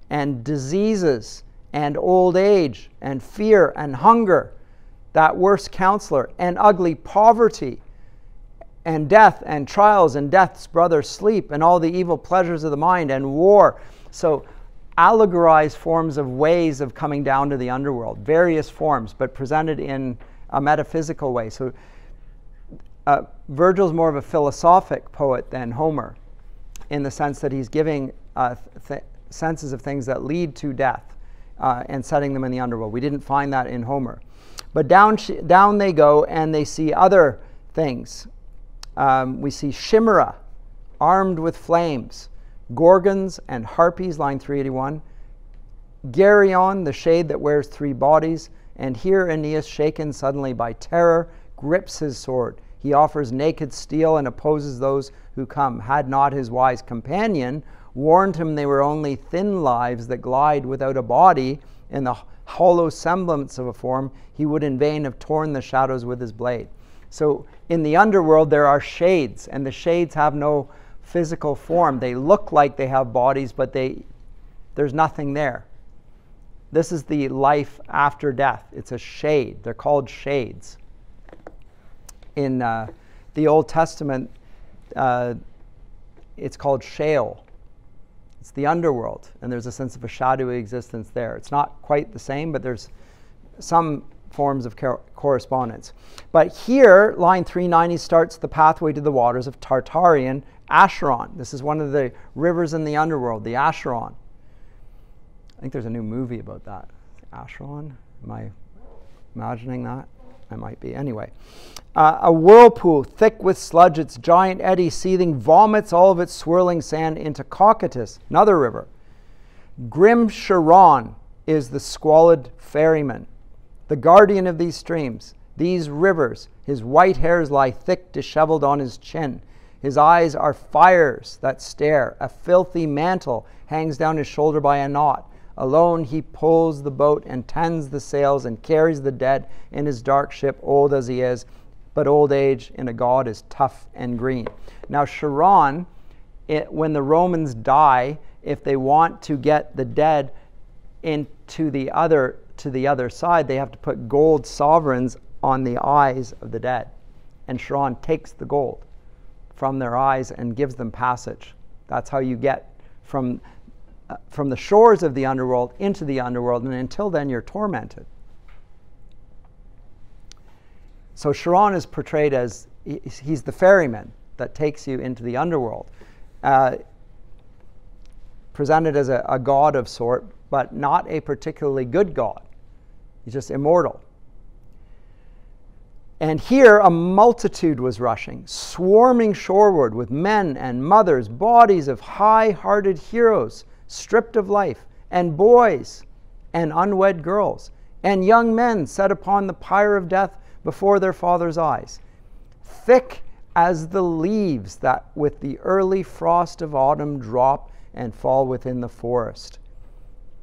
and diseases, and old age, and fear, and hunger, that worst counselor, and ugly poverty, and death, and trials, and death's brother sleep, and all the evil pleasures of the mind, and war. So allegorized forms of ways of coming down to the underworld, various forms, but presented in a metaphysical way. So uh, Virgil's more of a philosophic poet than Homer, in the sense that he's giving uh, th senses of things that lead to death. Uh, and setting them in the underworld. We didn't find that in Homer. But down, sh down they go, and they see other things. Um, we see Chimera, armed with flames, Gorgons and Harpies, line three eighty-one, Geryon, the shade that wears three bodies, and here Aeneas, shaken suddenly by terror, grips his sword. He offers naked steel and opposes those who come. Had not his wise companion warned him they were only thin lives that glide without a body in the hollow semblance of a form, he would in vain have torn the shadows with his blade. So in the underworld there are shades, and the shades have no physical form. They look like they have bodies, but they, there's nothing there. This is the life after death. It's a shade. They're called shades. In uh, the Old Testament, uh, it's called Sheol. It's the underworld, and there's a sense of a shadowy existence there. It's not quite the same, but there's some forms of correspondence. But here, line three ninety starts the pathway to the waters of Tartarian Acheron. This is one of the rivers in the underworld, the Acheron. I think there's a new movie about that. Acheron? Am I imagining that? I might be. Anyway, uh, a whirlpool thick with sludge, its giant eddy seething, vomits all of its swirling sand into Cocytus, another river. Grim Charon is the squalid ferryman, the guardian of these streams, these rivers. His white hairs lie thick, disheveled on his chin. His eyes are fires that stare. A filthy mantle hangs down his shoulder by a knot. Alone he pulls the boat and tends the sails and carries the dead in his dark ship, old as he is, but old age in a god is tough and green. Now Charon, it, when the Romans die, if they want to get the dead into the other, to the other side, they have to put gold sovereigns on the eyes of the dead. And Charon takes the gold from their eyes and gives them passage. That's how you get from Uh, from the shores of the underworld into the underworld, and until then you're tormented. So Charon is portrayed as he, he's the ferryman that takes you into the underworld, uh, presented as a, a god of sort, but not a particularly good god. He's just immortal. And here a multitude was rushing, swarming shoreward with men and mothers, bodies of high-hearted heroes, stripped of life, and boys, and unwed girls, and young men set upon the pyre of death before their father's eyes, thick as the leaves that with the early frost of autumn drop and fall within the forest,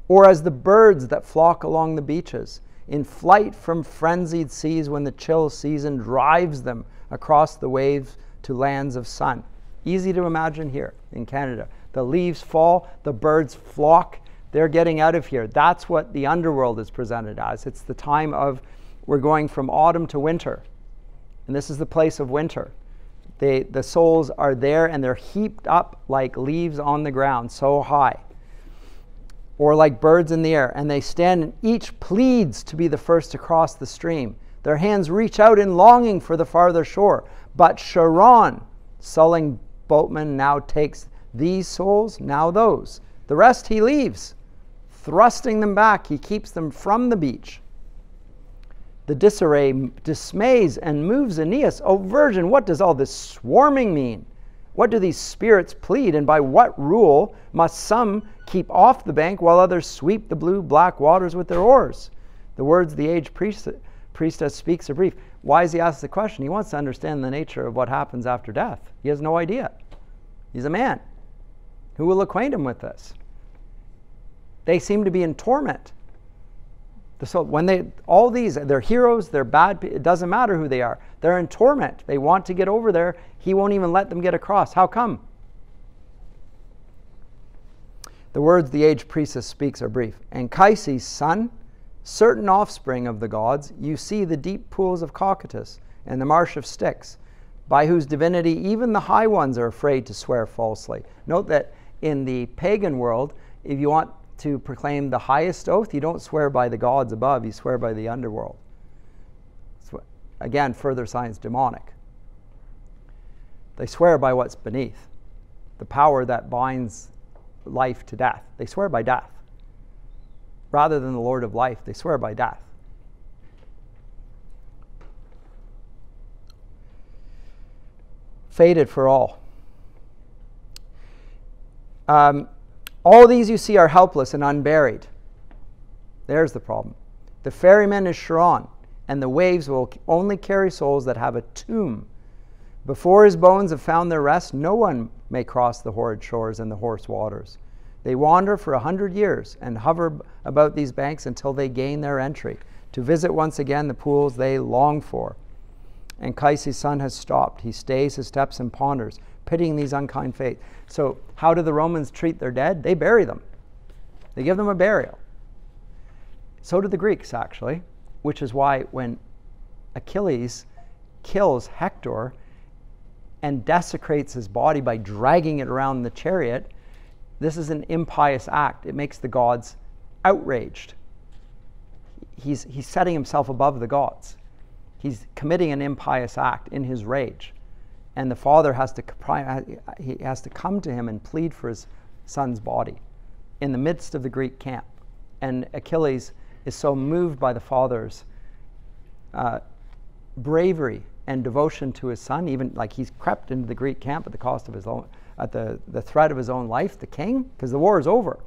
or as the birds that flock along the beaches, in flight from frenzied seas when the chill season drives them across the waves to lands of sun. Easy to imagine here in Canada. The leaves fall, the birds flock, they're getting out of here. That's what the underworld is presented as. It's the time of, we're going from autumn to winter. And this is the place of winter. They, the souls are there and they're heaped up like leaves on the ground, so high. Or like birds in the air. And they stand and each pleads to be the first to cross the stream. Their hands reach out in longing for the farther shore. But Charon, sullen boatman, now takes these souls, now those. The rest he leaves, thrusting them back. He keeps them from the beach. The disarray dismays and moves Aeneas. O virgin, what does all this swarming mean? What do these spirits plead, and by what rule must some keep off the bank while others sweep the blue black waters with their oars? The words the aged priest, priestess speaks are brief. Why is he asked the question? He wants to understand the nature of what happens after death. He has no idea. He's a man. Who will acquaint him with this? They seem to be in torment. The soul, when they, all these, they're heroes, they're bad people, it doesn't matter who they are. They're in torment. They want to get over there. He won't even let them get across. How come? The words the aged priestess speaks are brief. Anchises, son, certain offspring of the gods, you see the deep pools of Cocytus and the marsh of Styx, by whose divinity even the high ones are afraid to swear falsely. Note that in the pagan world, if you want to proclaim the highest oath, you don't swear by the gods above, you swear by the underworld. So again, further signs demonic. They swear by what's beneath, the power that binds life to death. They swear by death. Rather than the Lord of life, they swear by death. Fated for all. Um, all these you see are helpless and unburied. There's the problem. The ferryman is Charon, and the waves will only carry souls that have a tomb. Before his bones have found their rest, no one may cross the horrid shores and the hoarse waters. They wander for a hundred years and hover about these banks until they gain their entry, to visit once again the pools they long for. Anchises' son has stopped. He stays his steps and ponders, pitying these unkind fates. So how do the Romans treat their dead? They bury them. They give them a burial. So do the Greeks, actually, which is why when Achilles kills Hector and desecrates his body by dragging it around the chariot, this is an impious act. It makes the gods outraged. He's, he's setting himself above the gods. He's committing an impious act in his rage. And the father has to, he has to come to him and plead for his son's body in the midst of the Greek camp. and Achilles is so moved by the father's uh, bravery and devotion to his son, even like he's crept into the Greek camp at the cost of his own, at the, the threat of his own life, the king, because the war is over.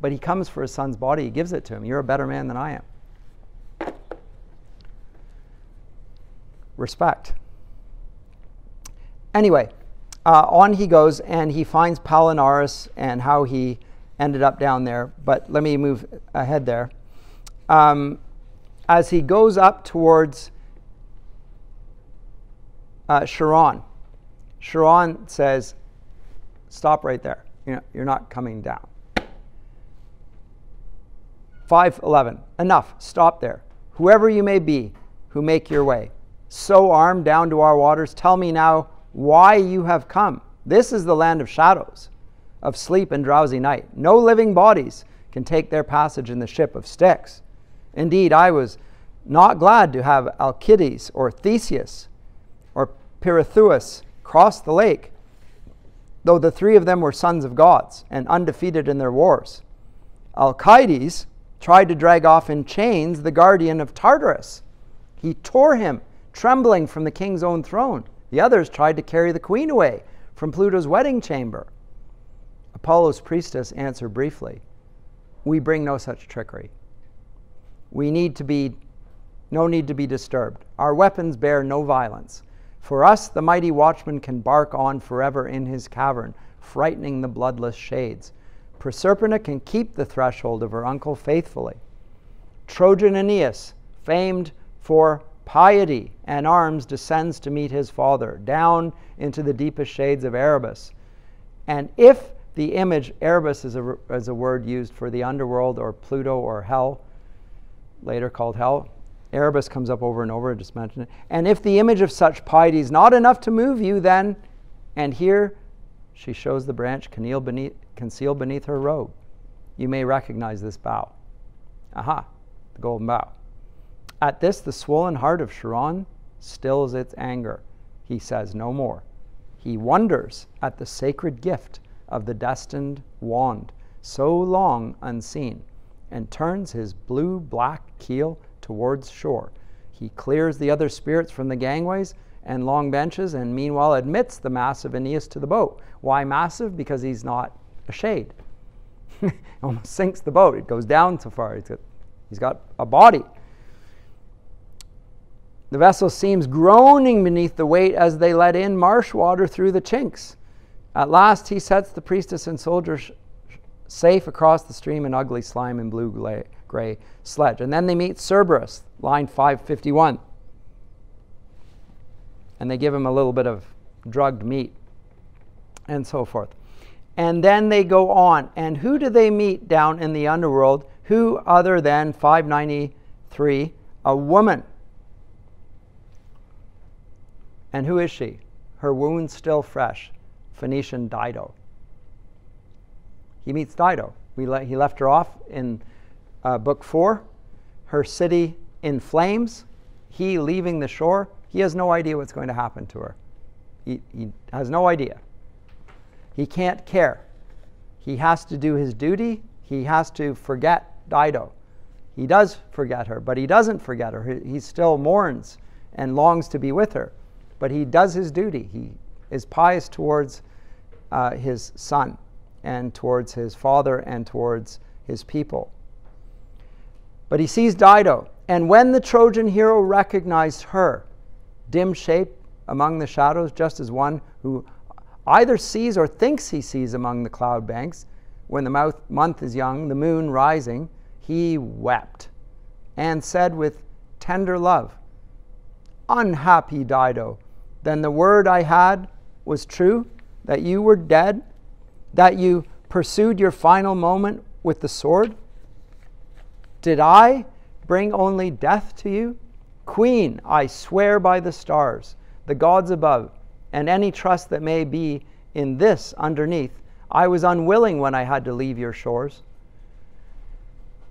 But he comes for his son's body, he gives it to him. You're a better man than I am. Respect. Anyway, uh, on he goes, and he finds Palinurus and how he ended up down there. But let me move ahead there. Um, as he goes up towards uh, Charon, Charon says, "Stop right there. You know, you're not coming down." five eleven. Enough. Stop there. Whoever you may be, who make your way, so armed down to our waters, tell me now why you have come. This is the land of shadows, of sleep and drowsy night. No living bodies can take their passage in the ship of Styx. Indeed, I was not glad to have Alcides or Theseus or Pirithous cross the lake, though the three of them were sons of gods and undefeated in their wars. Alcides tried to drag off in chains the guardian of Tartarus. He tore him, trembling, from the king's own throne. The others tried to carry the queen away from Pluto's wedding chamber. Apollo's priestess answered briefly, "We bring no such trickery. We need to be, no need to be disturbed. Our weapons bear no violence. For us, the mighty watchman can bark on forever in his cavern, frightening the bloodless shades. Proserpina can keep the threshold of her uncle faithfully. Trojan Aeneas, famed for piety and arms, descends to meet his father, down into the deepest shades of Erebus. And if the image," Erebus is a, is a word used for the underworld or Pluto or hell, later called hell. Erebus comes up over and over, I just mentioned it. "And if the image of such piety is not enough to move you, then," and here she shows the branch concealed beneath, concealed beneath her robe, "you may recognize this bough." Aha, the golden bough. At this, the swollen heart of Charon stills its anger. He says no more. He wonders at the sacred gift of the destined wand, so long unseen, and turns his blue-black keel towards shore. He clears the other spirits from the gangways and long benches, and meanwhile admits the massive Aeneas to the boat. Why massive? Because he's not a shade. It almost sinks the boat. It goes down so far. It's got, he's got a body. The vessel seems groaning beneath the weight as they let in marsh water through the chinks. At last he sets the priestess and soldiers safe across the stream in ugly slime and blue gray sledge. And then they meet Cerberus, line five fifty-one. And they give him a little bit of drugged meat and so forth. And then they go on. And who do they meet down in the underworld? Who other than, five ninety-three, a woman. And who is she? Her wounds still fresh, Phoenician Dido. He meets Dido. We le he left her off in uh, book four, her city in flames, he leaving the shore. He has no idea what's going to happen to her. He, he has no idea. He can't care. He has to do his duty. He has to forget Dido. He does forget her, but he doesn't forget her. He, he still mourns and longs to be with her. But he does his duty. He is pious towards uh, his son and towards his father and towards his people. But he sees Dido, and when the Trojan hero recognized her, dim shape among the shadows, just as one who either sees or thinks he sees among the cloud banks, when the mouth, month is young, the moon rising, he wept and said with tender love, "Unhappy Dido, then the word I had was true, that you were dead, that you pursued your final moment with the sword? Did I bring only death to you? Queen, I swear by the stars, the gods above, and any trust that may be in this underneath, I was unwilling when I had to leave your shores.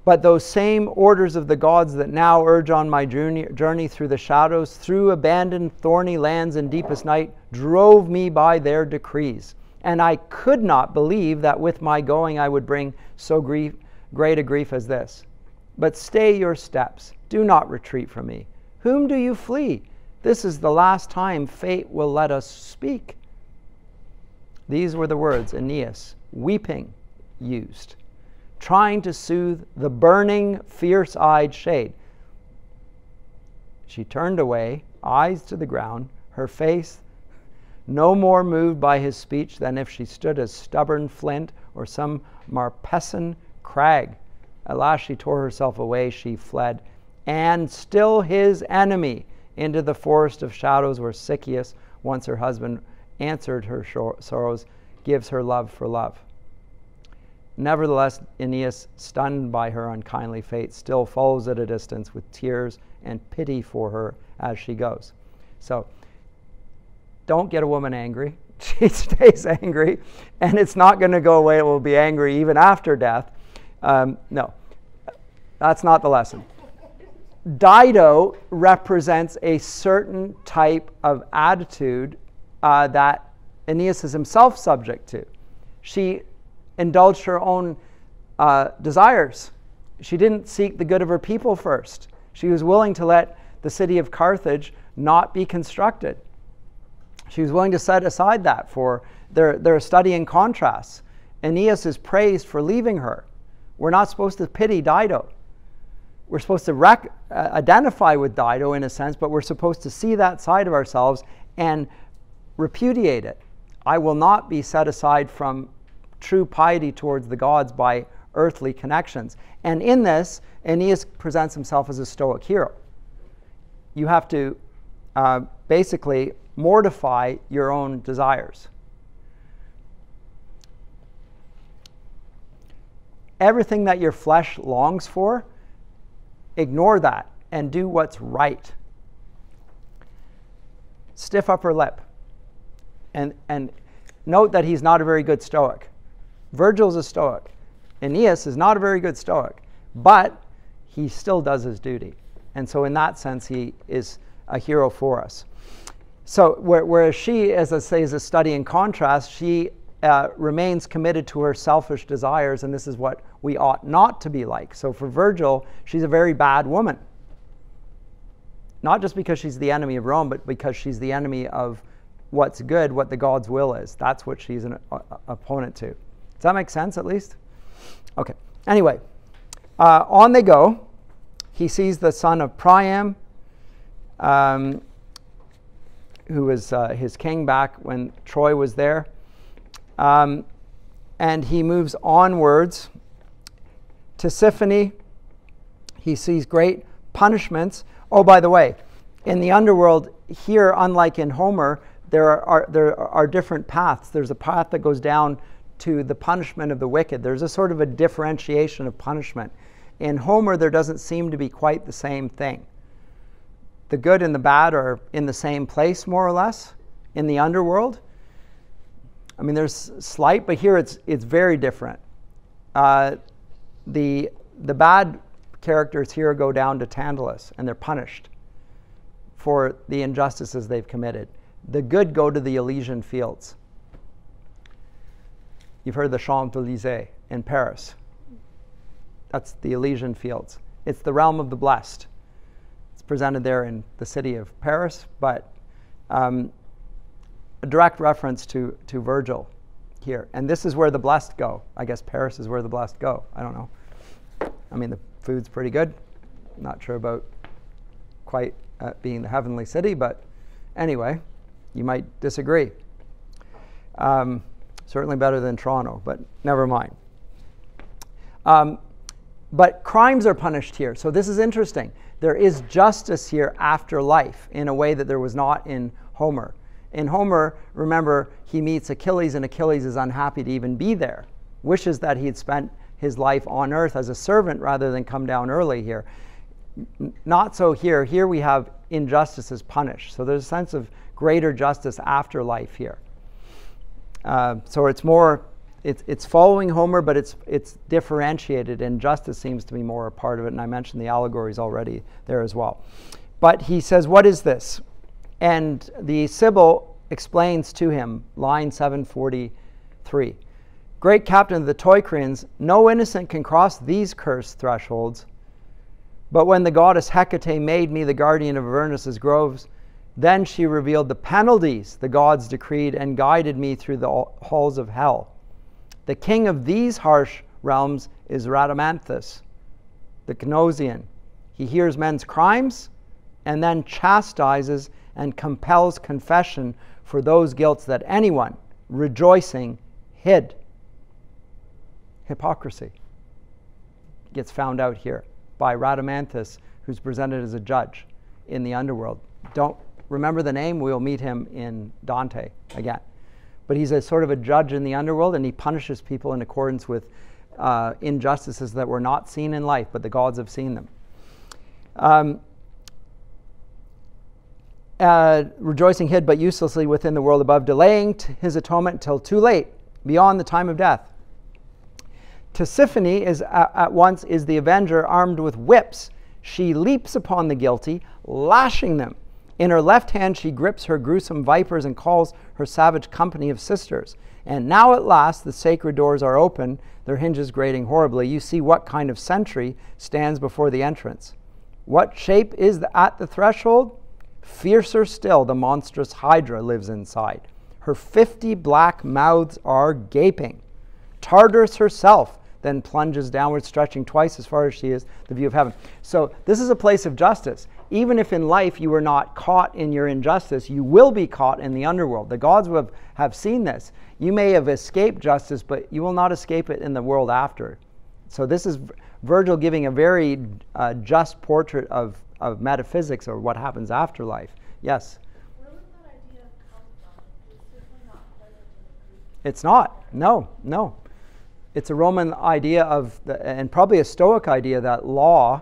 But those same orders of the gods that now urge on my journey, journey through the shadows, through abandoned thorny lands and deepest night, drove me by their decrees. And I could not believe that with my going I would bring so grief, great a grief as this. But stay your steps, do not retreat from me. Whom do you flee? This is the last time fate will let us speak. These were the words Aeneas, weeping, used, trying to soothe the burning, fierce-eyed shade. She turned away, eyes to the ground, her face no more moved by his speech than if she stood as stubborn flint or some Marpessan crag. At last she tore herself away, she fled, and still his enemy, into the forest of shadows where Sychaeus, once her husband, answered her sorrows, gives her love for love. Nevertheless, Aeneas, stunned by her unkindly fate, still follows at a distance with tears and pity for her as she goes. So, don't get a woman angry. She stays angry, and it's not going to go away. It will be angry even after death. Um, no, that's not the lesson. Dido represents a certain type of attitude uh, that Aeneas is himself subject to. She indulged her own uh, desires. She didn't seek the good of her people first. She was willing to let the city of Carthage not be constructed. She was willing to set aside that for their, their study in contrasts. Aeneas is praised for leaving her. We're not supposed to pity Dido. We're supposed to rec uh, identify with Dido in a sense, but we're supposed to see that side of ourselves and repudiate it. I will not be set aside from true piety towards the gods by earthly connections. And in this, Aeneas presents himself as a Stoic hero. You have to uh, basically mortify your own desires. Everything that your flesh longs for, ignore that and do what's right. Stiff upper lip. And, and note that he's not a very good Stoic. Virgil's a Stoic. Aeneas is not a very good Stoic, but he still does his duty. And so in that sense, he is a hero for us. So whereas she, as I say, is a study in contrast, she uh, remains committed to her selfish desires, and this is what we ought not to be like. So for Virgil, she's a very bad woman. Not just because she's the enemy of Rome, but because she's the enemy of what's good, what the gods' will is. That's what she's an uh, opponent to. Does that make sense, at least? Okay. Anyway, uh, on they go. He sees the son of Priam, um, who was uh, his king back when Troy was there. Um, and he moves onwards to Siphone. He sees great punishments. Oh, by the way, in the underworld here, unlike in Homer, there are, are, there are different paths. There's a path that goes down to the punishment of the wicked. There's a sort of a differentiation of punishment. In Homer, there doesn't seem to be quite the same thing. The good and the bad are in the same place, more or less, in the underworld. I mean, there's slight, but here it's, it's very different. Uh, the, the bad characters here go down to Tantalus, and they're punished for the injustices they've committed. The good go to the Elysian fields. You've heard of the Champs-Élysées in Paris. That's the Elysian fields. It's the realm of the blessed. Presented there in the city of Paris, but um, a direct reference to, to Virgil here. And this is where the blessed go. I guess Paris is where the blessed go. I don't know. I mean, the food's pretty good. Not sure about quite uh, being the heavenly city, but anyway, you might disagree. Um, certainly better than Toronto, but never mind. Um, but crimes are punished here, so this is interesting. There is justice here after life in a way that there was not in Homer. In Homer, remember, he meets Achilles, and Achilles is unhappy to even be there, wishes that he had spent his life on earth as a servant rather than come down early here. Not so here. Here we have injustices punished. So there's a sense of greater justice after life here. Uh, so it's more, it's, it's following Homer, but it's, it's differentiated, and justice seems to be more a part of it, and I mentioned the allegories already there as well. But he says, what is this? And the Sibyl explains to him, line seven forty-three, great captain of the Teucrians, no innocent can cross these cursed thresholds. But when the goddess Hecate made me the guardian of Avernus's groves, then she revealed the penalties the gods decreed and guided me through the halls of hell. The king of these harsh realms is Rhadamanthus, the Gnosian. He hears men's crimes and then chastises and compels confession for those guilts that anyone, rejoicing, hid. Hypocrisy gets found out here by Rhadamanthus, who's presented as a judge in the underworld. Don't remember the name, we'll meet him in Dante again. But he's a sort of a judge in the underworld, and he punishes people in accordance with uh, injustices that were not seen in life, but the gods have seen them. Um, Uh, rejoicing hid but uselessly within the world above, delaying t his atonement till too late, beyond the time of death. Tisiphone is uh, at once is the avenger, armed with whips. She leaps upon the guilty, lashing them. In her left hand she grips her gruesome vipers and calls her savage company of sisters. And now at last the sacred doors are open, their hinges grating horribly. You see what kind of sentry stands before the entrance. What shape is the, at the threshold? Fiercer still, the monstrous Hydra lives inside. Her fifty black mouths are gaping. Tartarus herself then plunges downward, stretching twice as far as she is the view of heaven. So this is a place of justice. Even if in life you were not caught in your injustice, you will be caught in the underworld. The gods will have seen this. You may have escaped justice, but you will not escape it in the world after. So this is Virgil giving a very uh, just portrait of of metaphysics, or what happens after life. Yes? Where would that idea come from? It's certainly not present in the Greek. It's not. No, no. It's a Roman idea of, the, and probably a Stoic idea, that law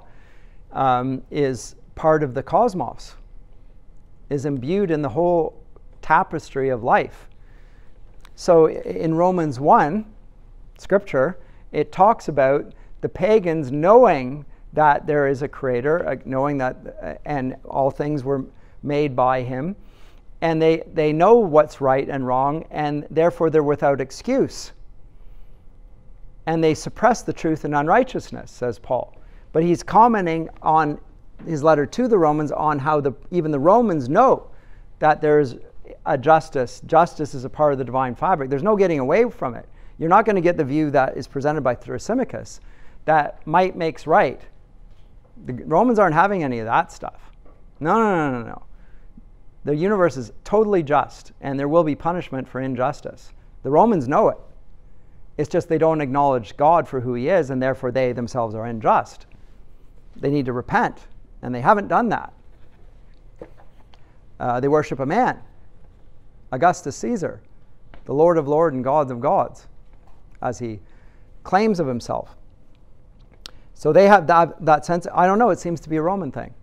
um, is part of the cosmos, is imbued in the whole tapestry of life. So in Romans one, scripture, it talks about the pagans knowing that there is a creator, uh, knowing that uh, and all things were made by him, and they they know what's right and wrong, and therefore they're without excuse, and they suppress the truth in unrighteousness, says Paul. But he's commenting on his letter to the Romans on how the even the Romans know that there's a justice justice is a part of the divine fabric. There's no getting away from it. You're not going to get the view that is presented by Thrasymachus, that might makes right. The Romans aren't having any of that stuff. No, no, no, no, no. The universe is totally just, and there will be punishment for injustice. The Romans know it. It's just they don't acknowledge God for who he is, and therefore they themselves are unjust. They need to repent, and they haven't done that. Uh, they worship a man, Augustus Caesar, the Lord of Lords and God of Gods, as he claims of himself. So they have that, that sense. I don't know, it seems to be a Roman thing.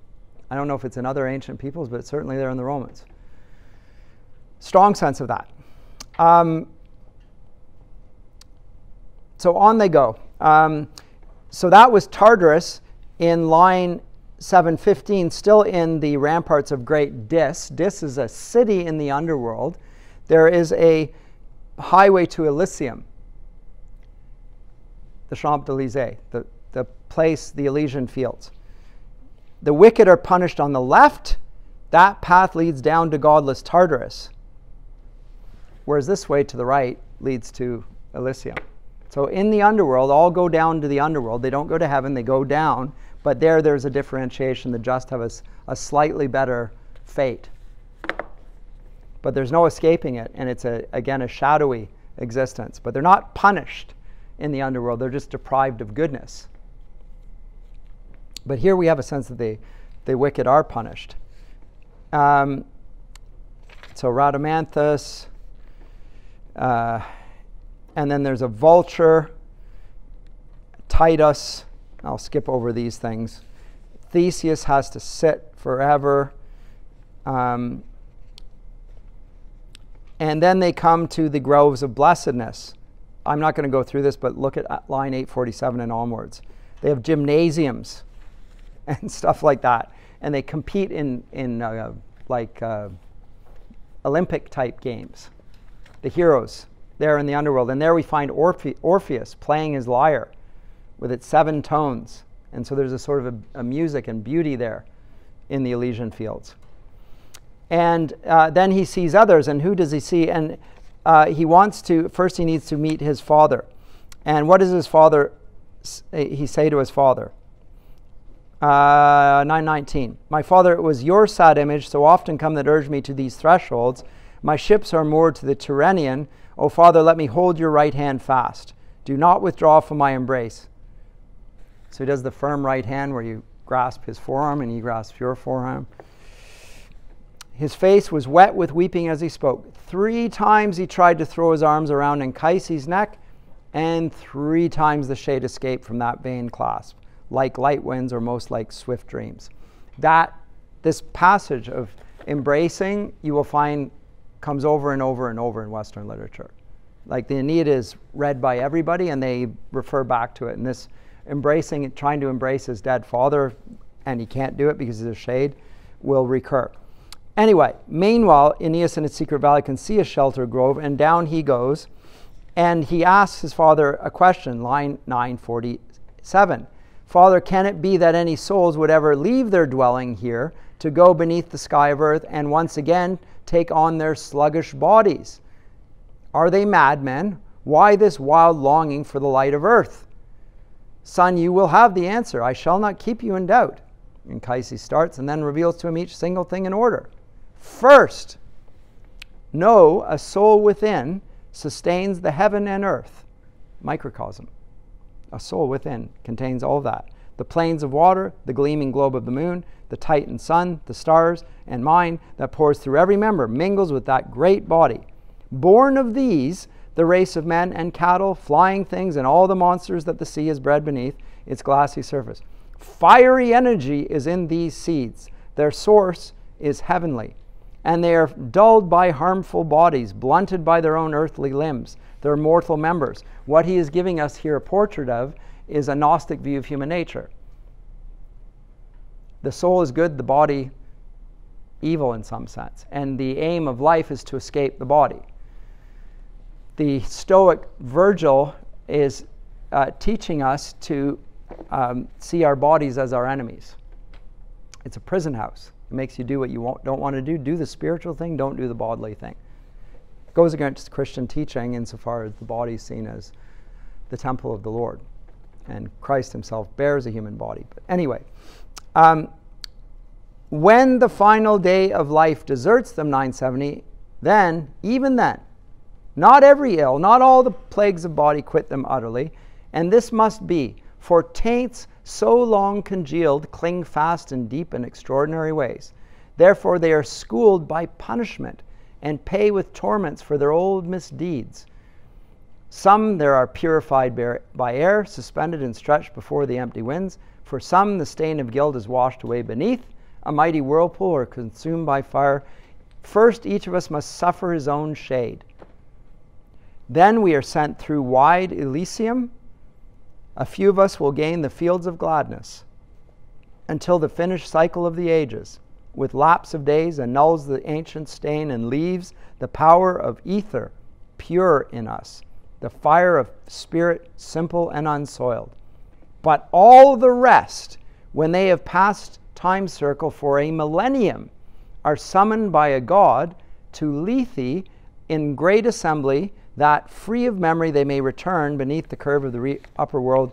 I don't know if it's in other ancient peoples, but it's certainly there in the Romans. Strong sense of that. Um, so on they go. Um, so that was Tartarus in line seven fifteen, still in the ramparts of Great Dis. Dis is a city in the underworld. There is a highway to Elysium, the Champs-Élysées, the the place, the Elysian fields. The wicked are punished on the left. That path leads down to godless Tartarus, whereas this way to the right leads to Elysium. So in the underworld, all go down to the underworld. They don't go to heaven, they go down, but there there's a differentiation. The just have a, a slightly better fate. But there's no escaping it, and it's a, again a shadowy existence. But they're not punished in the underworld, they're just deprived of goodness. But here we have a sense that the, the wicked are punished. Um, so Rhadamanthus, uh, and then there's a vulture, Titus. I'll skip over these things. Theseus has to sit forever. Um, and then they come to the groves of blessedness. I'm not going to go through this, but look at line eight forty-seven and onwards. They have gymnasiums and stuff like that, and they compete in in uh, like uh, Olympic type games. The heroes there in the underworld. And there we find Orphe Orpheus playing his lyre with its seven tones. And so there's a sort of a, a music and beauty there in the Elysian fields. And uh, then he sees others, and who does he see? And uh, he wants to, first he needs to meet his father. And what does his father, he say to his father? Uh, nine nineteen, my father, it was your sad image so often come that urged me to these thresholds. My ships are moored to the Tyrrhenian. O father, let me hold your right hand fast. Do not withdraw from my embrace. So he does the firm right hand where you grasp his forearm and he grasps your forearm. His face was wet with weeping as he spoke. Three times he tried to throw his arms around Anchises' neck, and three times the shade escaped from that vain clasp, like light winds or most like swift dreams. That, this passage of embracing, you will find comes over and over and over in Western literature. Like the Aeneid is read by everybody and they refer back to it. And this embracing, trying to embrace his dead father, and he can't do it because he's a shade, will recur. Anyway, meanwhile, Aeneas in its secret valley can see a shelter grove, and down he goes, and he asks his father a question, line nine forty-seven. Father, can it be that any souls would ever leave their dwelling here to go beneath the sky of earth and once again take on their sluggish bodies? Are they madmen? Why this wild longing for the light of earth? Son, you will have the answer. I shall not keep you in doubt. And Anchises starts and then reveals to him each single thing in order. First, know a soul within sustains the heaven and earth. Microcosm. A soul within contains all that. The plains of water, the gleaming globe of the moon, the Titan sun, the stars, and mine that pours through every member, mingles with that great body. Born of these, the race of men and cattle, flying things, and all the monsters that the sea has bred beneath its glassy surface. Fiery energy is in these seeds. Their source is heavenly. And they are dulled by harmful bodies, blunted by their own earthly limbs, their mortal members. What he is giving us here a portrait of is a Gnostic view of human nature. The soul is good, the body evil in some sense. And the aim of life is to escape the body. The Stoic Virgil is uh, teaching us to um, see our bodies as our enemies. It's a prison house. It makes you do what you don't want to do. Do the spiritual thing, don't do the bodily thing. It goes against Christian teaching insofar as the body is seen as the temple of the Lord. And Christ himself bears a human body. But anyway, um, when the final day of life deserts them, nine seventy, then, even then, not every ill, not all the plagues of body quit them utterly. And this must be, for taints so long congealed cling fast in deep and extraordinary ways. Therefore they are schooled by punishment and pay with torments for their old misdeeds. Some there are purified by air, suspended and stretched before the empty winds. For some the stain of guilt is washed away beneath a mighty whirlpool or consumed by fire. First each of us must suffer his own shade. Then we are sent through wide Elysium. A few of us will gain the fields of gladness until the finished cycle of the ages, with lapse of days, annuls the ancient stain and leaves the power of ether pure in us, the fire of spirit simple and unsoiled. But all the rest, when they have passed time's circle for a millennium, are summoned by a god to Lethe in great assembly, that free of memory they may return beneath the curve of the upper world,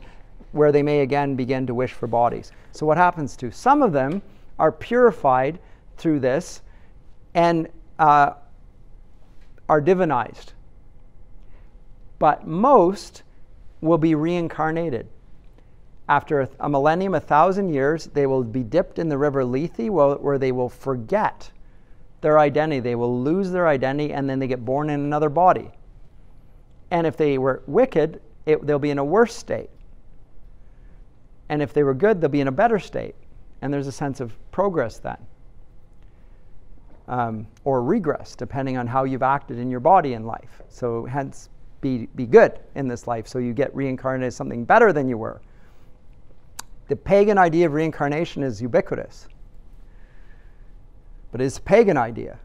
where they may again begin to wish for bodies. So what happens to some of them are purified through this and uh, are divinized. But most will be reincarnated. After a, a millennium, a thousand years, they will be dipped in the river Lethe, where, where they will forget their identity. They will lose their identity, and then they get born in another body. And if they were wicked, it, they'll be in a worse state. And if they were good, they'll be in a better state. And there's a sense of progress then. Um, or regress, depending on how you've acted in your body in life. So hence, be, be good in this life, so you get reincarnated as something better than you were. The pagan idea of reincarnation is ubiquitous. But it's a pagan idea.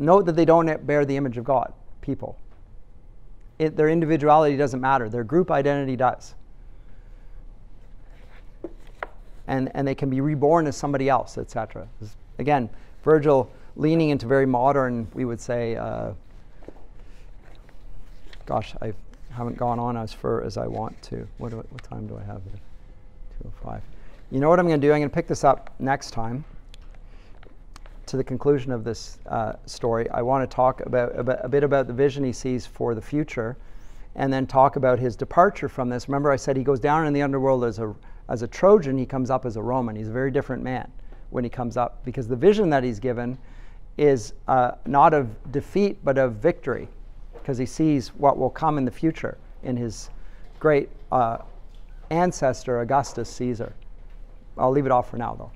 Note that they don't bear the image of God, people. it, their individuality doesn't matter. Their group identity does. And, and they can be reborn as somebody else, et cetera. Again, Virgil leaning into very modern, we would say, uh, gosh, I haven't gone on as far as I want to. What, do I, what time do I have here? two oh five. You know what I'm going to do? I'm going to pick this up next time. To the conclusion of this uh, story, I want to talk about, about a bit about the vision he sees for the future, and then talk about his departure from this. Remember, I said he goes down in the underworld as a as a Trojan. He comes up as a Roman. He's a very different man when he comes up, because the vision that he's given is uh, not of defeat but of victory, because he sees what will come in the future in his great uh, ancestor Augustus Caesar. I'll leave it off for now, though.